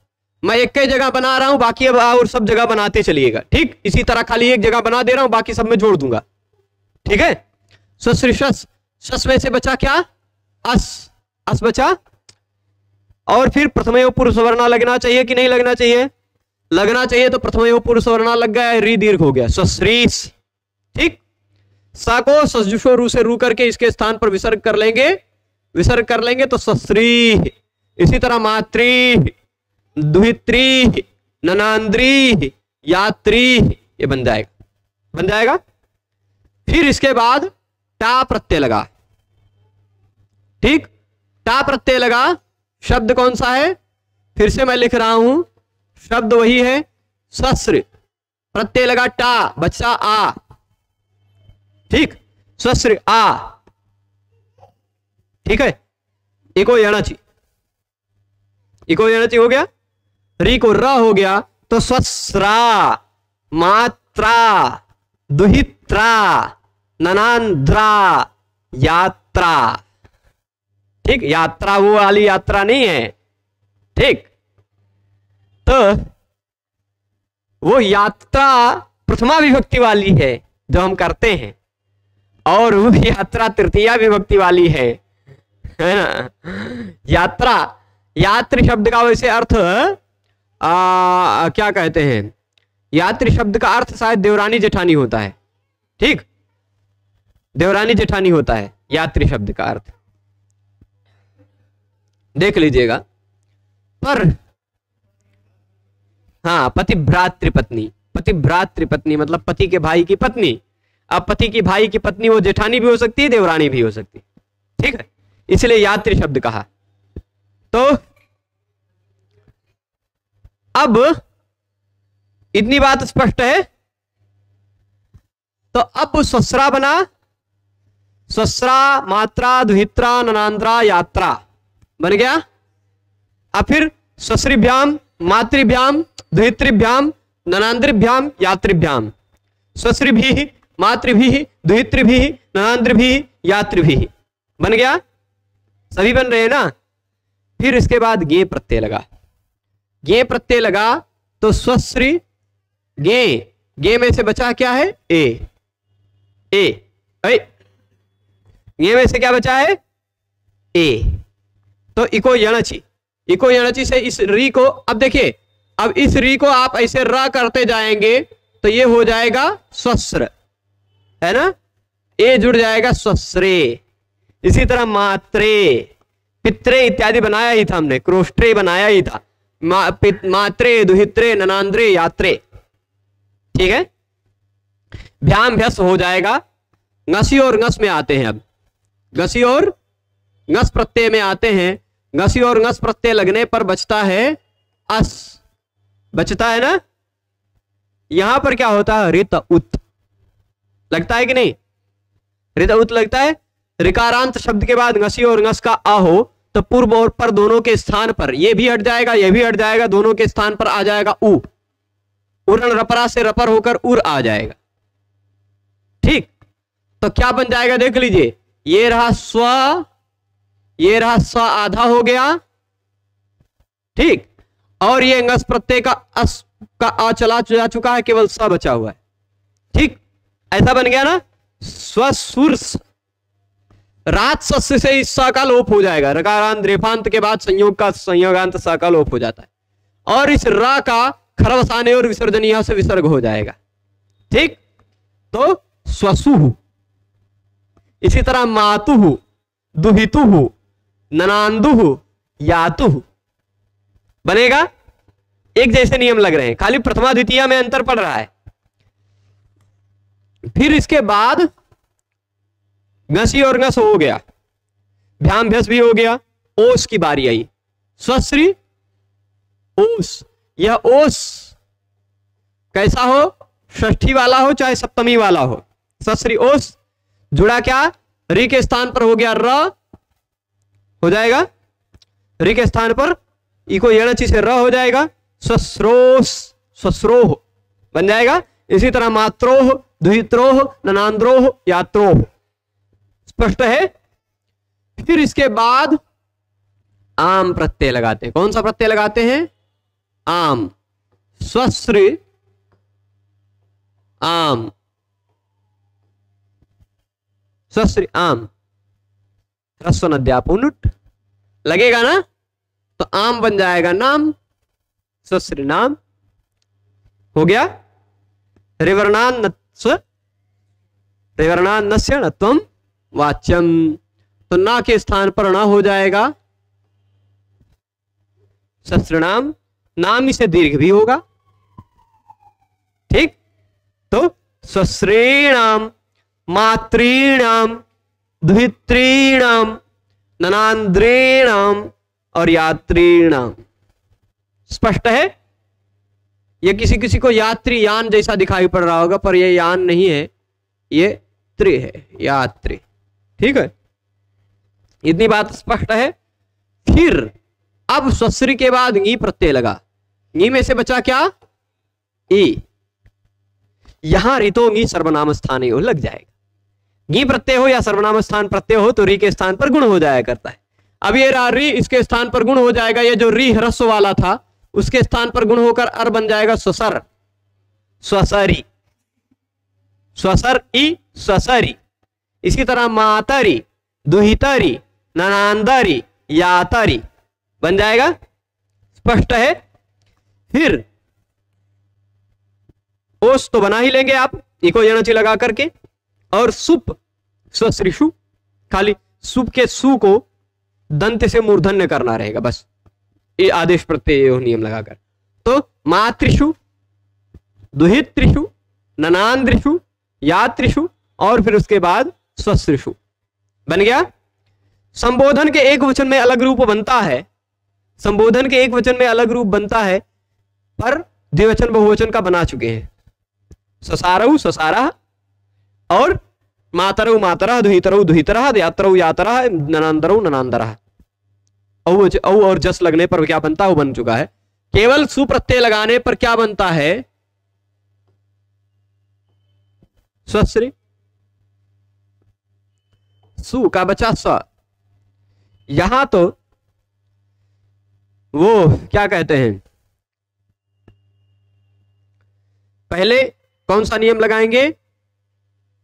मैं एक कई जगह बना रहा हूं, बाकी अब और सब जगह बनाते चलिएगा। ठीक, इसी तरह खाली एक जगह बना दे रहा हूं, बाकी सब में जोड़ दूंगा। ठीक है, स्वश्री शस, शस में से बचा क्या? अस, अस बचा, और फिर प्रथमेव पुरुष वर्ण लगना चाहिए कि नहीं लगना चाहिए? लगना चाहिए, तो प्रथमेव पुरुष वर्ण लग गया, री दीर्घ हो गया स्वश्रीस। ठीक, सा को सजुषो रू से रू करके इसके स्थान पर विसर्ग कर लेंगे, विसर्ग कर लेंगे तो सश्री, इसी तरह मात्री दुहित्री ननांद्री यात्री ये बन जाएगा बन जाएगा। फिर इसके बाद टा प्रत्यय लगा। ठीक, टा प्रत्यय लगा, शब्द कौन सा है? फिर से मैं लिख रहा हूं, शब्द वही है सस्र, प्रत्यय लगा टा, बच्चा आ। ठीक, सस्र आ। ठीक है, इको यानाची, इको यानाची हो गया, री को रा हो गया, तो सस्रा मात्रा दुहित्रा ननांद्रा यात्रा। ठीक, यात्रा वो वाली यात्रा नहीं है। ठीक, तो वो यात्रा प्रथमा विभक्ति वाली है जो हम करते हैं, और वो यात्रा तृतीया विभक्ति वाली है, है ना। यात्रा, यात्री शब्द का वैसे अर्थ आ, क्या कहते हैं, यात्री शब्द का अर्थ शायद देवरानी जेठानी होता है, ठीक, देवरानी जेठानी होता है यात्री शब्द का अर्थ, देख लीजिएगा। पर हाँ, पतिभ्रातृ पत्नी, पतिभ्रातृ पत्नी मतलब पति के भाई की पत्नी। अब पति की भाई की पत्नी वो जेठानी भी हो सकती है, देवरानी भी हो सकती है, ठीक है, इसलिए यात्री शब्द कहा। तो अब इतनी बात स्पष्ट है। तो अब ससरा बना, ससरा मात्रा दुहित्रा ननांद्रा यात्रा बन गया। अब फिर ससरीभ्याम मातृभ्याम दुहित्रिभ्याम ननांद्रिभ्याम यात्रिभ्याम, ससरीभिः मातृभिः दुहित्रिभिः ननांद्रिभिः यात्रिभिः बन गया, सभी बन रहे हैं ना। फिर इसके बाद गे प्रत्यय लगा, गे प्रत्यय लगा तो स्वश्री गे, गे में से बचा क्या है ए, ए, ए, गे में से क्या बचा है ए। तो इको यणचि, इको यणचि से इस री को, अब देखिए, अब इस री को आप ऐसे रा करते जाएंगे तो ये हो जाएगा स्वस्र, है ना, ए जुड़ जाएगा स्वस्रे। इसी तरह मात्रे, पित्रे इत्यादि बनाया ही था हमने, क्रोष्ट्रे बनाया ही था, मा, पित, मात्रे दुहित्रे ननांद्रे यात्रे, ठीक है। भ्याम भ्यस हो जाएगा, घसी और घस में आते हैं, अब घसी और घस प्रत्यय में आते हैं। घसी और घस प्रत्यय लगने पर बचता है अस, बचता है ना। यहां पर क्या होता है, रित उत लगता है कि नहीं, रित उत लगता है। रिकारांत शब्द के बाद घसी और घस का आ हो तो पूर्व और पर दोनों के स्थान पर ये भी हट जाएगा, ये भी हट जाएगा, दोनों के स्थान पर आ जाएगा उ। उरन रपरा से रपर होकर उर आ जाएगा, ठीक। तो क्या बन जाएगा, देख लीजिए, ये रहा स्व, ये रहा स्व आधा हो गया, ठीक, और ये घस प्रत्यय का अस का आ चला जा चुका है, केवल स बचा हुआ है, ठीक। ऐसा बन गया ना, स्वसुर रात सस्य से इस स का लोप हो जाएगा, रकारांत रेफांत के बाद संयोग का संयोगांत स का लोप हो जाता है, और इस रा का खरवसाने और विसर्जनीय से विसर्ग हो जाएगा, ठीक। तो स्वसुहु, इसी तरह मातुहु दुहितुहु ननांदुहु यातुहु बनेगा। एक जैसे नियम लग रहे हैं, खाली प्रथमा द्वितीया में अंतर पड़ रहा है। फिर इसके बाद घसी और घस हो गया, भ्याम भ्यस भी हो गया, ओस की बारी आई, स्वश्री ओस। यह ओस कैसा हो, षष्ठी वाला हो चाहे सप्तमी वाला हो, स्वश्री ओस जुड़ा क्या, री के स्थान पर हो गया र, हो जाएगा री के स्थान पर इको यणचि से र हो जाएगा, स्वश्रोस स्वश्रोह बन जाएगा। इसी तरह मात्रोह दुहित्रोह ननांद्रोह यात्रोह, स्पष्ट है। फिर इसके बाद आम प्रत्यय लगाते हैं, कौन सा प्रत्यय लगाते हैं, आम। स्वश्री आम, स्वश्री आम ह्रस्व अध्यापुनुट लगेगा ना, तो आम बन जाएगा नाम, स्वश्री नाम हो गया। रिवर्णान रिवर्णान नस्य नत्वम वाच्यम, तो ना के स्थान पर ना हो जाएगा सस्त्रनाम, नाम इसे दीर्घ भी होगा, ठीक। तो सस्त्रीणाम मातृणाम दुहित्रीणाम ननांद्रीणाम और यात्रीणाम, स्पष्ट है। यह किसी किसी को यात्री यान जैसा दिखाई पड़ रहा होगा, पर यह यान नहीं है, ये त्रि है, यात्री, ठीक है। इतनी बात स्पष्ट है। फिर अब स्वश्री के बाद गी प्रत्यय लगा, गी में से बचा क्या ई, यहां ऋतो गी सर्वनाम स्थान हो लग जाएगा, गी प्रत्यय हो या सर्वनाम स्थान प्रत्यय हो तो री के स्थान पर गुण हो जाया करता है। अब ये रा री, इसके स्थान पर गुण हो जाएगा, ये जो री ह्रस्व वाला था उसके स्थान पर गुण होकर अर बन जाएगा स्वसर, स्वसरी, स्वसर ई ससरी। इसी तरह मातरी, दुहितरी, ननांदरी, यातरी बन जाएगा। स्पष्ट है। फिर ओस तो बना ही लेंगे आप इको एनर्जी लगा करके, और सुप स्वसृषु, खाली सुप के सु को दंत से मूर्धन्य करना रहेगा बस, ये आदेश प्रत्यय नियम लगाकर। तो मातृषु, दुहितृषु, ननांद्रिषु, यात्रिषु और फिर उसके बाद स्वसृषु बन गया। संबोधन के एक वचन में अलग रूप बनता है, संबोधन के एक वचन में अलग रूप बनता है, पर द्विवचन बहुवचन का बना चुके हैं। ससारऊ ससारा और मातरऊ मातरा, दुहितरऊ दुहितरा, यात्रऊ यातरा, ननांदरऊ ननांदरा। औ और जस लगने पर क्या बनता है, वो बन चुका है। केवल सुप्रत्यय लगाने पर क्या बनता है, स्वश्री, सु का बचा स्व। यहां तो वो क्या कहते हैं, पहले कौन सा नियम लगाएंगे,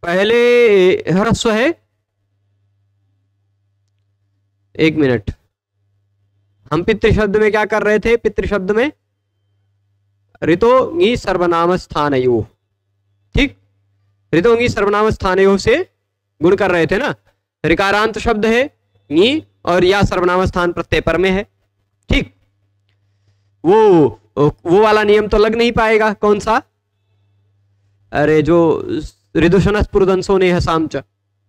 पहले ह्रस्व है, एक मिनट, हम पितृ शब्द में क्या कर रहे थे, पितृ शब्द में ऋतोंगी सर्वनाम स्थानयो, ठीक, ऋतोंगी सर्वनाम स्थानयो से गुण कर रहे थे ना। ऋकारांत शब्द है नी और या सर्वनाम स्थान प्रत्यय पर में है, ठीक। वो वो वाला नियम तो लग नहीं पाएगा, कौन सा, अरे जो ऋदुषनस पुरुदंसो ने हसामच,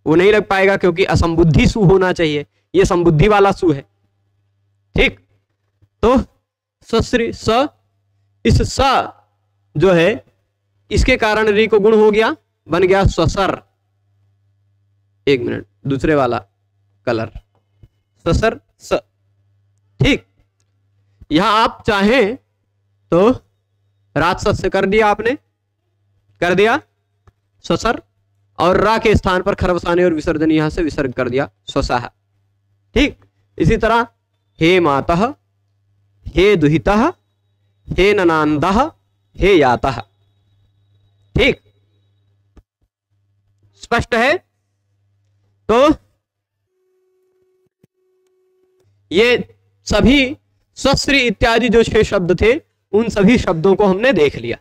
वो नहीं लग पाएगा क्योंकि असंबुद्धि सु होना चाहिए, ये संबुद्धि वाला सु है, ठीक। तो सस्री स, इस स जो है इसके कारण री को गुण हो गया, बन गया ससर। एक मिनट, दूसरे वाला कलर ससर स, ठीक। यहां आप चाहें तो राजसस कर दिया आपने, कर दिया ससर, और रा के स्थान पर खरवसाने और विसर्जन यहां से विसर्ग कर दिया स्वसाह, ठीक। इसी तरह हे मातः, हे दुहितः, हे ननांदः, हे यातः, ठीक। स्पष्ट है। तो ये सभी स्वश्री इत्यादि जो छह शब्द थे, उन सभी शब्दों को हमने देख लिया,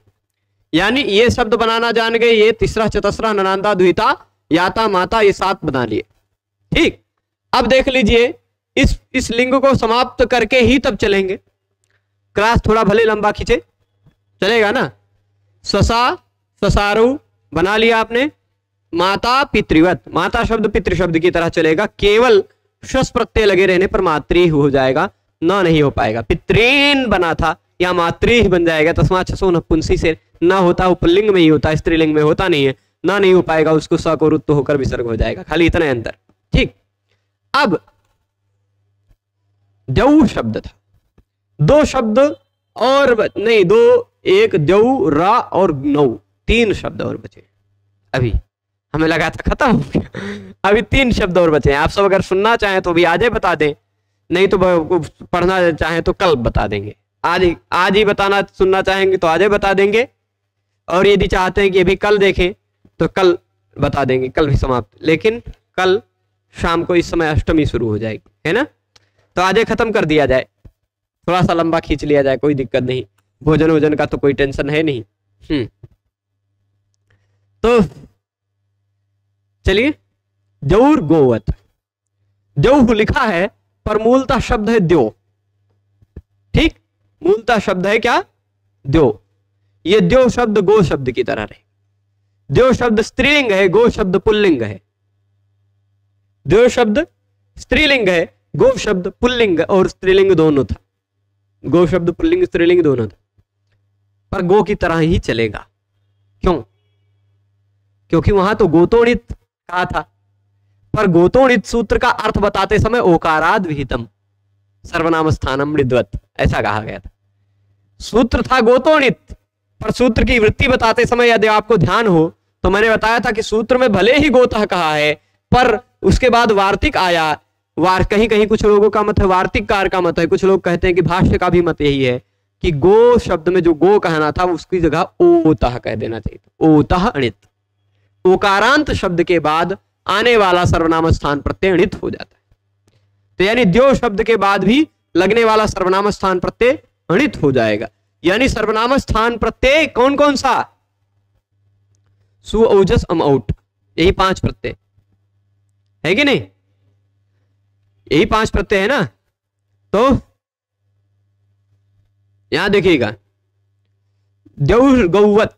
यानी ये शब्द बनाना जान गए, ये तीसरा चतसरा ननांदा दुहिता याता माता ये सात बना लिए, ठीक। अब देख लीजिए इस इस लिंग को समाप्त करके ही तब चलेंगे, क्लास थोड़ा भले लंबा खींचे, चलेगा ना। ससा ससारू बना लिया आपने, माता पितृवत, माता शब्द पितृ शब्द की तरह चलेगा, केवल श्वस प्रत्यय लगे रहने पर मातृ हो जाएगा, न नहीं हो पाएगा। पितृन बना था, या मातृ बन जाएगा, तस्मात् छसो नपुंसी से ना होता, उपलिंग में ही होता, स्त्रीलिंग में होता नहीं है, ना नहीं हो पाएगा, उसको स को रुत्व होकर विसर्ग हो जाएगा, खाली इतना अंतर, ठीक। अब द्यौ शब्द था, दो शब्द और ब... नहीं दो, एक द्यौ रा और नौ, तीन शब्द और बचे। अभी हमें लगा था खत्म हो गया, अभी तीन शब्द और बचे हैं। आप सब अगर सुनना चाहें तो भी आज ही बता दें, नहीं तो पढ़ना चाहें तो कल बता देंगे, आज ही आज ही बताना सुनना चाहेंगे तो आज ही बता देंगे, और यदि चाहते हैं कि अभी कल देखें तो कल बता देंगे, कल भी समाप्त, लेकिन कल शाम को इस समय अष्टमी शुरू हो जाएगी, है ना। तो आज खत्म कर दिया जाए, थोड़ा सा लंबा खींच लिया जाए, कोई दिक्कत नहीं, भोजन वोजन का तो कोई टेंशन है नहीं। हम्म तो चलिए, द्यौर गोवत, द्यौह लिखा है पर मूलतः शब्द है द्यो, ठीक, मूलतः शब्द है क्या, द्यो। ये द्यो शब्द गो शब्द की तरह रहे, द्यो शब्द स्त्रीलिंग है, गो शब्द पुल्लिंग है, द्यो शब्द स्त्रीलिंग है, गो शब्द पुल्लिंग और स्त्रीलिंग दोनों था, गो शब्द पुल्लिंग स्त्रीलिंग दोनों था, पर गो की तरह ही चलेगा, क्यों, क्योंकि वहां तो गोतोणित कहा था, पर गोतोणित सूत्र का अर्थ बताते समय ओकाराद विहितम सर्वनाम स्थानम मृद्वत ऐसा कहा गया था। सूत्र था गोतोणित, पर सूत्र की वृत्ति बताते समय यदि आपको ध्यान हो तो मैंने बताया था कि सूत्र में भले ही गोतः कहा है, पर उसके बाद वार्तिक आया, वार कहीं कहीं कुछ लोगों का मत है वार्तिक कार का मत है, कुछ लोग कहते हैं कि भाष्य का भी मत यही है कि गो शब्द में जो गो कहना था उसकी जगह ओतः कह देना चाहिए, ओतः अणित, ओकारांत शब्द के बाद आने वाला सर्वनाम स्थान प्रत्यय णित हो जाता है। तो यानी द्यो शब्द के बाद भी लगने वाला सर्वनाम स्थान प्रत्यय णित हो जाएगा। यानी सर्वनाम स्थान प्रत्यय कौन कौन सा? सु, ओजस, अम, औट, यही पांच प्रत्यय है कि नहीं? यही पांच प्रत्यय है ना। तो यहां देखिएगा द्यौ गौवत,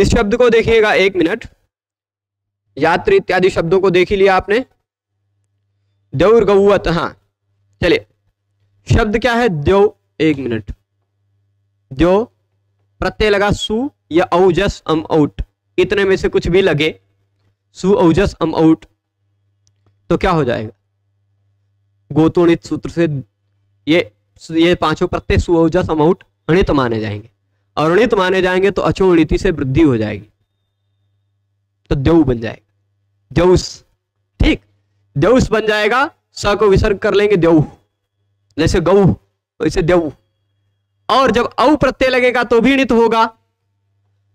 इस शब्द को देखिएगा, एक मिनट, यात्री इत्यादि शब्दों को देख ही लिया आपने। द्यौर गौवत, हाँ चलिए, शब्द क्या है द्यौ, एक मिनट, द्यो प्रत्यय लगा सु या औजस अम औट, इतने में से कुछ भी लगे, सु औजस अम औट, तो क्या हो जाएगा? गोतोणित सूत्र से ये ये पांचों प्रत्यय सु औजस अम औट अणित माने जाएंगे, और अणित माने जाएंगे तो अचोणिति से वृद्धि हो जाएगी, तो द्यौ बन जाएगा द्यौस, ठीक, द्यौस बन जाएगा। स को विसर्ग कर लेंगे द्यौ, जैसे गौ वैसे द्यौ। और जब औ प्रत्यय लगेगा तो भी णित होगा,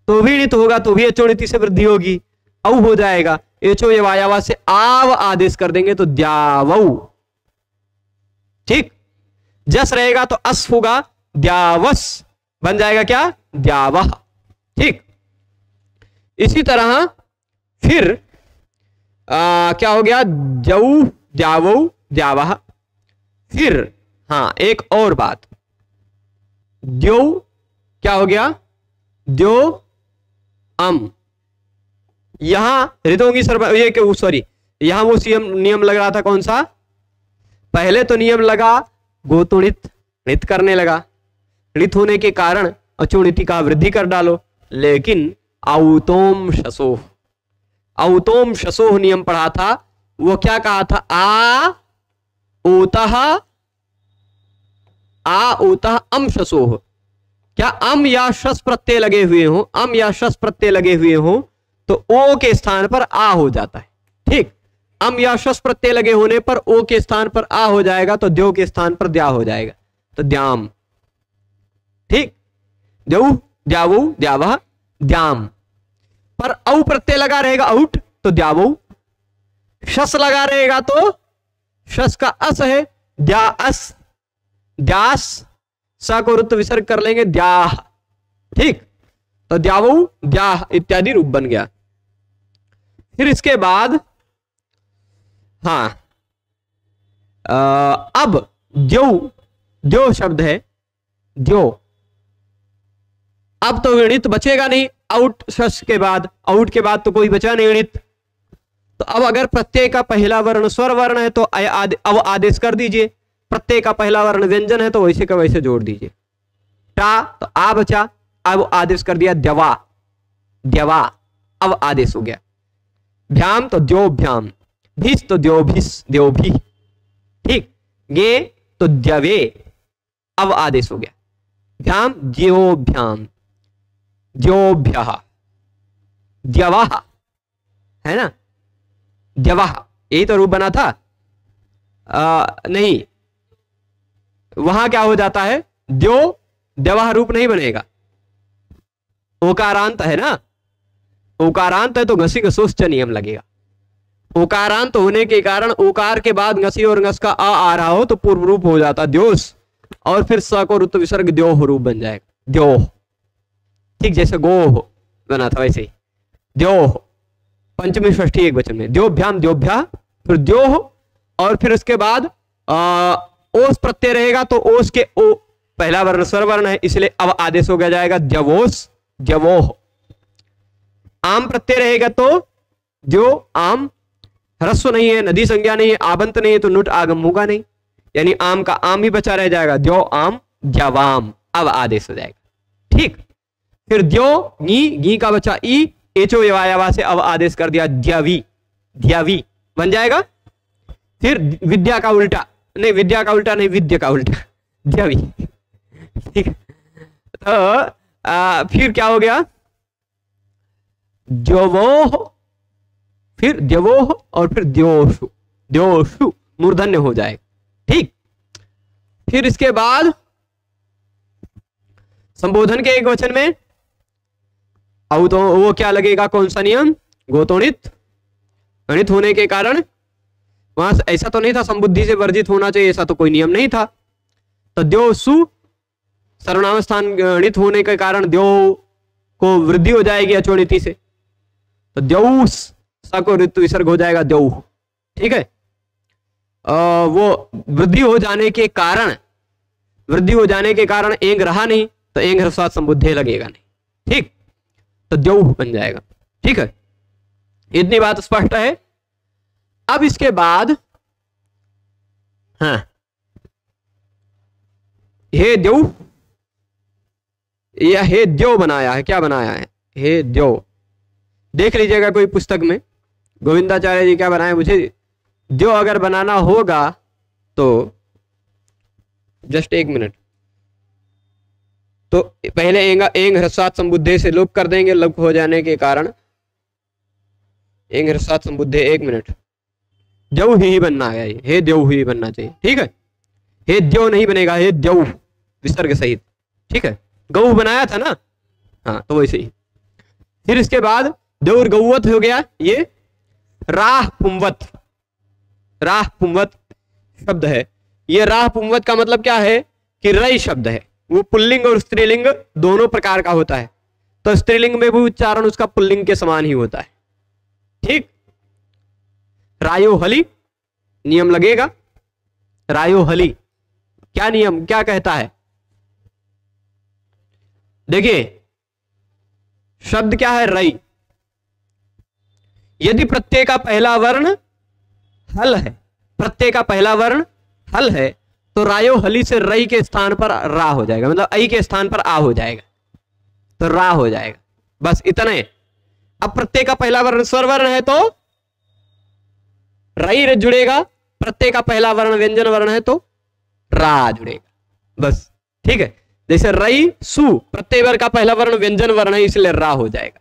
तो भी णित होगा तो भी अचोणिति से वृद्धि होगी, औ हो जाएगा। एचो ये वायावा से आव आदेश कर देंगे तो द्यावौ, ठीक। जस रहेगा तो अस होगा, द्यावस बन जाएगा क्या? द्यावह, ठीक। इसी तरह फिर आ, क्या हो गया? द्यौ, द्यावौ, द्यावह। फिर हाँ एक और बात, द्यो क्या हो गया? द्यो अम, यहां ऋतोंगी सर्व ये सॉरी यहां वो सीएम नियम लग रहा था, कौन सा? पहले तो नियम लगा गोतुणित णित करने लगा, णित होने के कारण अचोणिति का वृद्धि कर डालो, लेकिन औतोम शसोह, औतोम शसोह नियम पढ़ा था, वो क्या कहा था? आ ओतः आ ओतः अम शसोह, क्या अम या शस प्रत्यय लगे हुए हो, अम या शस प्रत्यय लगे हुए हो तो ओ के स्थान पर आ हो जाता है, ठीक। अम या शस प्रत्यय लगे होने पर ओ के स्थान पर आ हो जाएगा, तो द्यो के स्थान पर द्या हो जाएगा, तो द्याम, ठीक। द्यौ, द्यावौ, द्यावह, द्याम। पर औ प्रत्यय लगा रहेगा औट तो द्यावौ, शस लगा रहेगा तो शस का अस है द्यास, द्यास। सा को रुत्व विसर्ग कर लेंगे द्याह, ठीक, तो द्यावौ, द्याह इत्यादि रूप बन गया। फिर इसके बाद हाँ आ, अब द्यौ, द्यो शब्द है द्यो, अब तो णित बचेगा नहीं, आउट शस के बाद, आउट के बाद तो कोई बचा नहीं णित। तो अब अगर प्रत्यय का पहला वर्ण स्वर वर्ण है तो आद, अब आदेश कर दीजिए, प्रत्यय का पहला वर्ण व्यंजन है तो वैसे का वैसे जोड़ दीजिए। टा तो आ बचा, अब आदेश कर दिया द्यवा, द्यवा, अब आदेश हो गया। भ्याम तो द्योभ्याम, भिस तो द्योभिस, द्योभि, ठीक। गे तो द्यवे, अब आदेश हो गया। भ्याम द्योभ्याम, द्योभ्यः, द्यवः, है ना, द्यवः, यही तो रूप बना था। आ, नहीं, वहां क्या हो जाता है? द्यो द्यवह रूप नहीं बनेगा, ओकारांत है ना, ओकारांत है तो घसी घसोश्च नियम लगेगा। ओकारांत होने के कारण ओकार के बाद घसी और घस का आ आ रहा हो तो पूर्व रूप हो जाता द्योस, और फिर स को रुत्व विसर्ग द्योह रूप बन जाएगा द्योह, ठीक, जैसे गोह बना था वैसे ही द्योह, पंचमी षष्ठी एक वचन में द्योभ्याम, द्योभ्या, फिर द्योह, और फिर उसके बाद आ, ओस प्रत्यय रहेगा तो ओस के ओ पहला वर्ण स्वर वर्ण है, इसलिए अब आदेश हो गया जाएगा द्यवोस, द्यवोह। आम प्रत्यय रहेगा तो द्यो आम, ह्रस्व नहीं है, नदी संज्ञा नहीं है, आबंत नहीं है तो नुट आगम होगा नहीं, यानी आम का आम ही बचा रह जाएगा, द्यो आम, द्यवाम, अब आदेश हो जाएगा, ठीक। फिर द्यो गी, गी का बचा ई, एचो यवायावा से अब आदेश कर दिया द्यवी, द्यवी बन जाएगा। फिर विद्या का उल्टा नहीं, विद्या का उल्टा नहीं, विद्या का उल्टा द्यवी, ठीक। तो आ, फिर क्या हो गया? द्यवोह, फिर द्यवोह, और फिर द्योषु, द्योषु मूर्धन्य हो जाएगा, ठीक। फिर इसके बाद संबोधन के एक वचन में औ तो वो क्या लगेगा? कौन सा नियम? गोतोणित गणित होने के कारण वहां ऐसा तो नहीं था संबुद्धि से वर्जित होना चाहिए, ऐसा तो कोई नियम नहीं था। तो द्यो सु सर्वनाम स्थान गणित होने के कारण द्यो को वृद्धि हो जाएगी अचोणिति से, तो द्यौस सा को ऋतु विसर्ग हो जाएगा द्यौ। ठीक है, आ, वो वृद्धि हो जाने के कारण वृद्धि हो जाने के कारण एंग रहा नहीं, तो एंग ह्रस्व संबुद्धे लगेगा नहीं। ठीक, तो द्यौह बन जाएगा। ठीक है, इतनी बात स्पष्ट है। अब इसके बाद हाँ हे द्यौ, यह हे द्यौ बनाया है, क्या बनाया है हे द्यौ, देख लीजिएगा कोई पुस्तक में गोविंदाचार्य जी क्या बनाए। मुझे द्यो अगर बनाना होगा तो जस्ट एक मिनट, तो पहले एंग एंग ह्रस्वात संबुद्धे से लोप कर देंगे, लोप हो जाने के कारण एंग ह्रस्वात संबुद्धे, एक मिनट, द्यौ ही बनना है, हे द्यौ ही बनना चाहिए। ठीक है, हे द्यौ नहीं बनेगा, हे द्यौ विसर्ग सहित। ठीक है, गऊ बनाया था ना, हाँ तो वैसे ही। फिर इसके बाद द्यौर गौवत हो गया, ये राह पुंवत, राह पुंवत शब्द है। ये राह पुंवत का मतलब क्या है कि रई शब्द है, वो पुल्लिंग और स्त्रीलिंग दोनों प्रकार का होता है, तो स्त्रीलिंग में भी उच्चारण उसका पुल्लिंग के समान ही होता है। ठीक, रायो हली नियम लगेगा, रायो हली क्या नियम क्या कहता है, देखिए शब्द क्या है रई, यदि प्रत्यय का पहला वर्ण हल है, प्रत्यय का पहला वर्ण हल है, तो रायो हली से रई के स्थान पर रा हो जाएगा, मतलब आई के स्थान पर आ हो जाएगा, तो रा हो जाएगा, बस इतना है। अब प्रत्यय का पहला वर्ण स्वर वर्ण है तो रई जुड़ेगा, प्रत्यय का पहला वर्ण व्यंजन वर्ण है तो रा जुड़ेगा, बस। ठीक है, जैसे रई सु प्रत्यय वर्ग का पहला वर्ण व्यंजन वर्ण है, इसलिए रा हो जाएगा,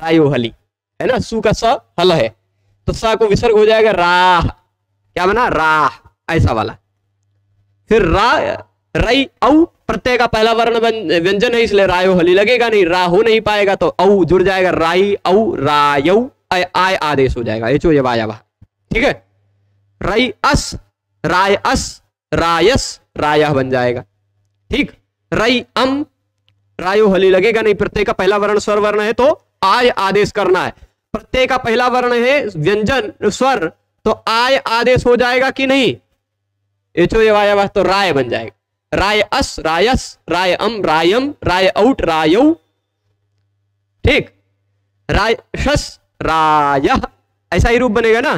रायो हली है ना, सु का स हल है तो सा को विसर्ग हो जाएगा, राह क्या बना राह, ऐसा वाला। फिर रा रई औ प्रत्यय का पहला वर्ण व्यंजन है, इसलिए रायो हली लगेगा नहीं, रा हो नहीं पाएगा, तो औ जुड़ जाएगा, राई औ रायौ आय आदेश हो जाएगा, एचो ये वाया वाह। ठीक है, रई अस राय अस रायस रायह बन जाएगा। ठीक, रई अम रायो हली लगेगा नहीं, प्रत्यय का पहला वर्ण स्वर वर्ण है तो आय आदेश करना है, प्रत्यय का पहला वर्ण है व्यंजन स्वर तो आय आदेश हो जाएगा कि नहीं, एचो ये वाया वाह, तो राय बन जाएगा, राय अस रायस राय अम रायम राय औट रायौ। ठीक, राय शस रायह ऐसा ही रूप बनेगा ना।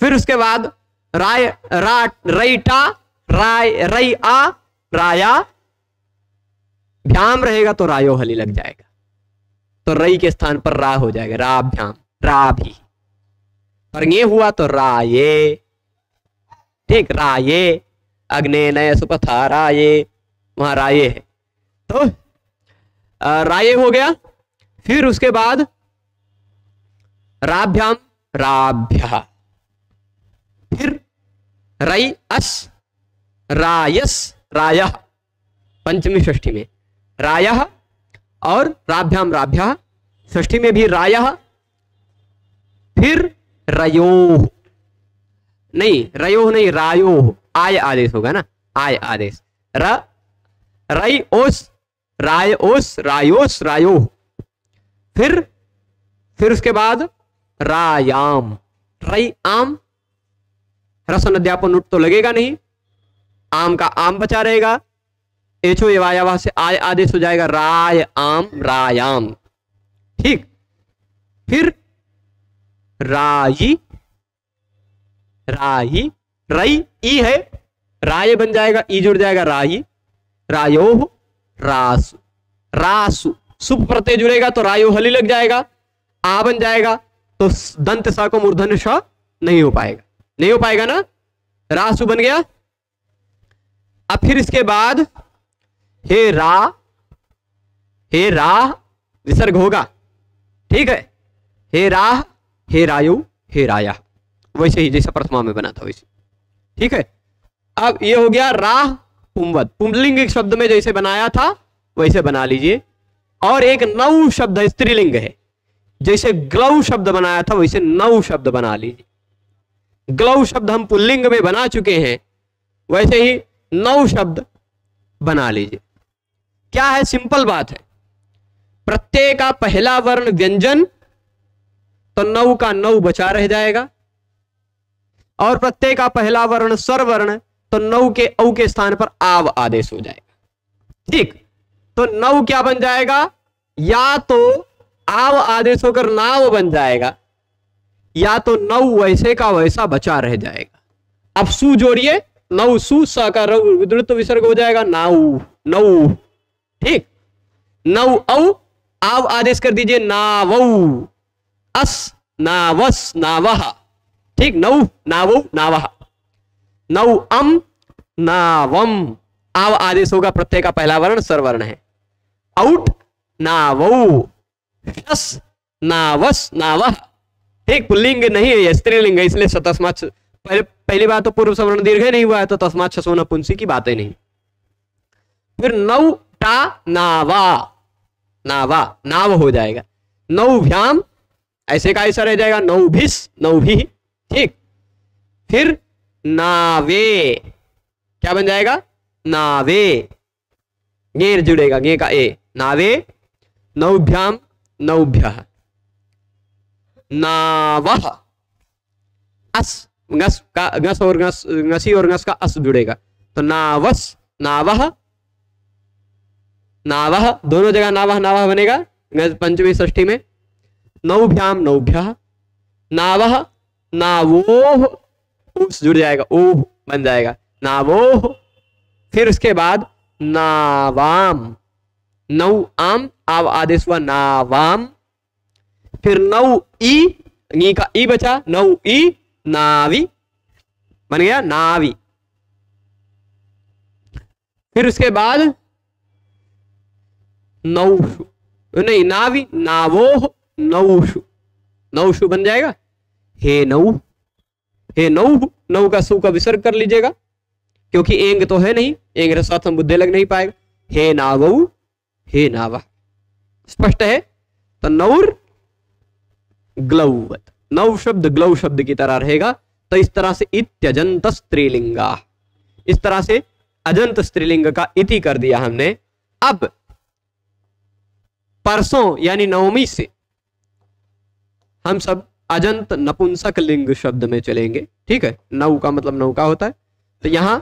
फिर उसके बाद राय रा रईटा राय रई आ राया भ्याम रहेगा तो रायो हली लग जाएगा, तो रई के स्थान पर रा हो जाएगा, राभ्याम राभी, पर ये हुआ तो राये। ठीक, राये अग्ने नय सुपथा राये, वहां राये है तो राये हो गया। फिर उसके बाद राभ्याम राभ्या, फिर रई अस रायस रायः पंचमी षष्ठी में रायः, और राभ्याम राभ्या षष्ठी में भी रायः, फिर रयो नहीं रयो नहीं रायो आय आदेश होगा ना, आय आदेश र रई ओस राय ओस रायोस रायो, फिर फिर उसके बाद रायाम रई आम ह्रस्व अध्यापन उठ तो लगेगा नहीं, आम का आम बचा रहेगा, एचो ये वाया वाह से आय आदेश हो जाएगा, राय आम रायाम। ठीक, फिर राई राई रई ई है, राय बन जाएगा, ई जुड़ जाएगा, राई रायो रासु रासु सुप प्रत्यय जुड़ेगा तो रायो हली लग जाएगा, आ बन जाएगा तो दंत सा को मूर्धन्य श नहीं हो पाएगा, नहीं हो पाएगा ना, रासु बन गया। अब फिर इसके बाद हे रा हे राह विसर्ग होगा। ठीक है, हे राह हे रायो हे राया, वैसे ही जैसा प्रथमा में बना था वैसे। ठीक है, अब ये हो गया राह पुंवत, पुंलिंग शब्द में जैसे बनाया था वैसे बना लीजिए। और एक नव शब्द है स्त्रीलिंग है, जैसे ग्लव शब्द बनाया था वैसे नव शब्द बना लीजिए। ग्लव शब्द हम पुल्लिंग में बना चुके हैं, वैसे ही नव शब्द बना लीजिए। क्या है, सिंपल बात है, प्रत्यय का पहला वर्ण व्यंजन तो नव का नव बचा रह जाएगा, और प्रत्यय का पहला वर्ण स्वरवर्ण तो नव के औ के स्थान पर आव आदेश हो जाएगा। ठीक, तो नव क्या बन जाएगा, या तो आव आदेश होकर नाव बन जाएगा या तो नव वैसे का वैसा बचा रह जाएगा। अब सु जोड़िए, नव सु स का रव विद्रुत विसर्ग हो जाएगा, नाव नव। ठीक, नव औ आव आदेश कर दीजिए, नाव अस नावस नावह। ठीक, नव नावो नावह। नव अम नावम, आव आदेश होगा, प्रत्यय का पहला वर्ण सर्वर्ण है। आउट नावो शस नावस नावह। ठीक, पुल्लिंग नहीं है, स्त्रीलिंग है, इसलिए सतस्मात्, पहले पहली बात तो पूर्व सवर्ण दीर्घ नहीं हुआ है तो तस्मात् छसो नपुंसक की बातें नहीं। फिर नव टा नावा नावा नाव हो जाएगा, नवभ्याम ऐसे का ऐसा रह जाएगा, नवभिस नवभि। ठीक, फिर नावे क्या बन जाएगा, नावे, गे जुड़ेगा, गे का ए, नावे नवभ्याम नवभ्यः। नावः अस गस का गस और गस गसी और गस का अस जुड़ेगा तो नावस नावह नावह, दोनों जगह नावह नावह बनेगा पंचमी षष्ठी में। नवभ्याम नवभ्यः, नावह नावोह उस जुड़ जाएगा, ओह बन जाएगा, नावोह। फिर उसके बाद नावाम, नव आम आव आदेश हुआ नावाम। फिर नव ई, ई का ई बचा, नव ई नावी बन गया नावी। फिर उसके बाद नवशु नहीं नावी नावोह नवशु नवशु बन जाएगा, हे नौ हे नौ, नौ का सु का विसर्ग कर लीजिएगा क्योंकि एंग तो है नहीं, एंग के साथ हम बुद्धे लग नहीं पाएगा। हे नावो हे नावा, स्पष्ट है। तो नौर ग्लौवत, नव शब्द ग्लव शब्द की तरह रहेगा। तो इस तरह से इत्यजंत स्त्रीलिंगा, इस तरह से अजंत स्त्रीलिंग का इति कर दिया हमने। अब परसों यानी नवमी से हम सब अजंत नपुंसक लिंग शब्द में चलेंगे। ठीक है, नव का मतलब नव का होता है, तो यहाँ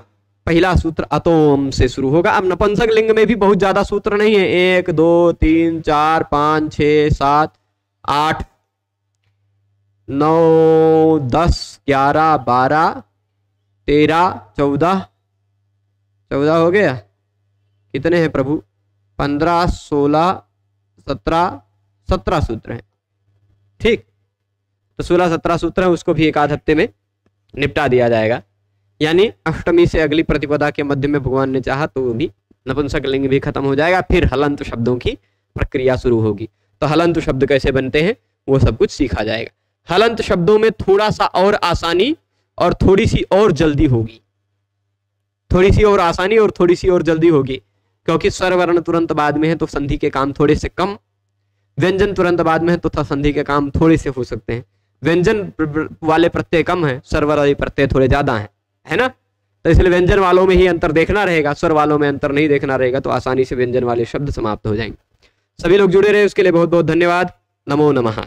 पहला सूत्र अतोम से शुरू होगा। अब नपुंसक लिंग में भी बहुत ज्यादा सूत्र नहीं है, एक दो तीन चार पाँच छः सात आठ नौ दस ग्यारह बारह तेरह चौदह चौदह हो गया, कितने हैं प्रभु, पंद्रह सोलह सत्रह सत्रह सूत्र हैं। ठीक, तो सोलह सत्रह सूत्र हैं, उसको भी एक आध हफ्ते में निपटा दिया जाएगा, यानी अष्टमी से अगली प्रतिपदा के मध्य में भगवान ने चाहा तो वो भी नपुंसक लिंग भी खत्म हो जाएगा। फिर हलंत शब्दों की प्रक्रिया शुरू होगी, तो हलंत शब्द कैसे बनते हैं वो सब कुछ सीखा जाएगा। हलंत शब्दों में थोड़ा सा और आसानी और थोड़ी सी और जल्दी होगी, थोड़ी सी और आसानी और थोड़ी सी और जल्दी होगी, क्योंकि स्वरवर्ण तुरंत बाद में है तो संधि के काम थोड़े से कम, व्यंजन तुरंत बाद में है तो संधि के काम थोड़े से हो सकते हैं। व्यंजन वाले प्रत्यय कम है, स्वरवर्ण वाले प्रत्यय थोड़े ज्यादा है, है ना, तो इसलिए व्यंजन वालों में ही अंतर देखना रहेगा, स्वर वालों में अंतर नहीं देखना रहेगा, तो आसानी से व्यंजन वाले शब्द समाप्त हो जाएंगे। सभी लोग जुड़े रहे उसके लिए बहुत बहुत धन्यवाद। नमो नमः।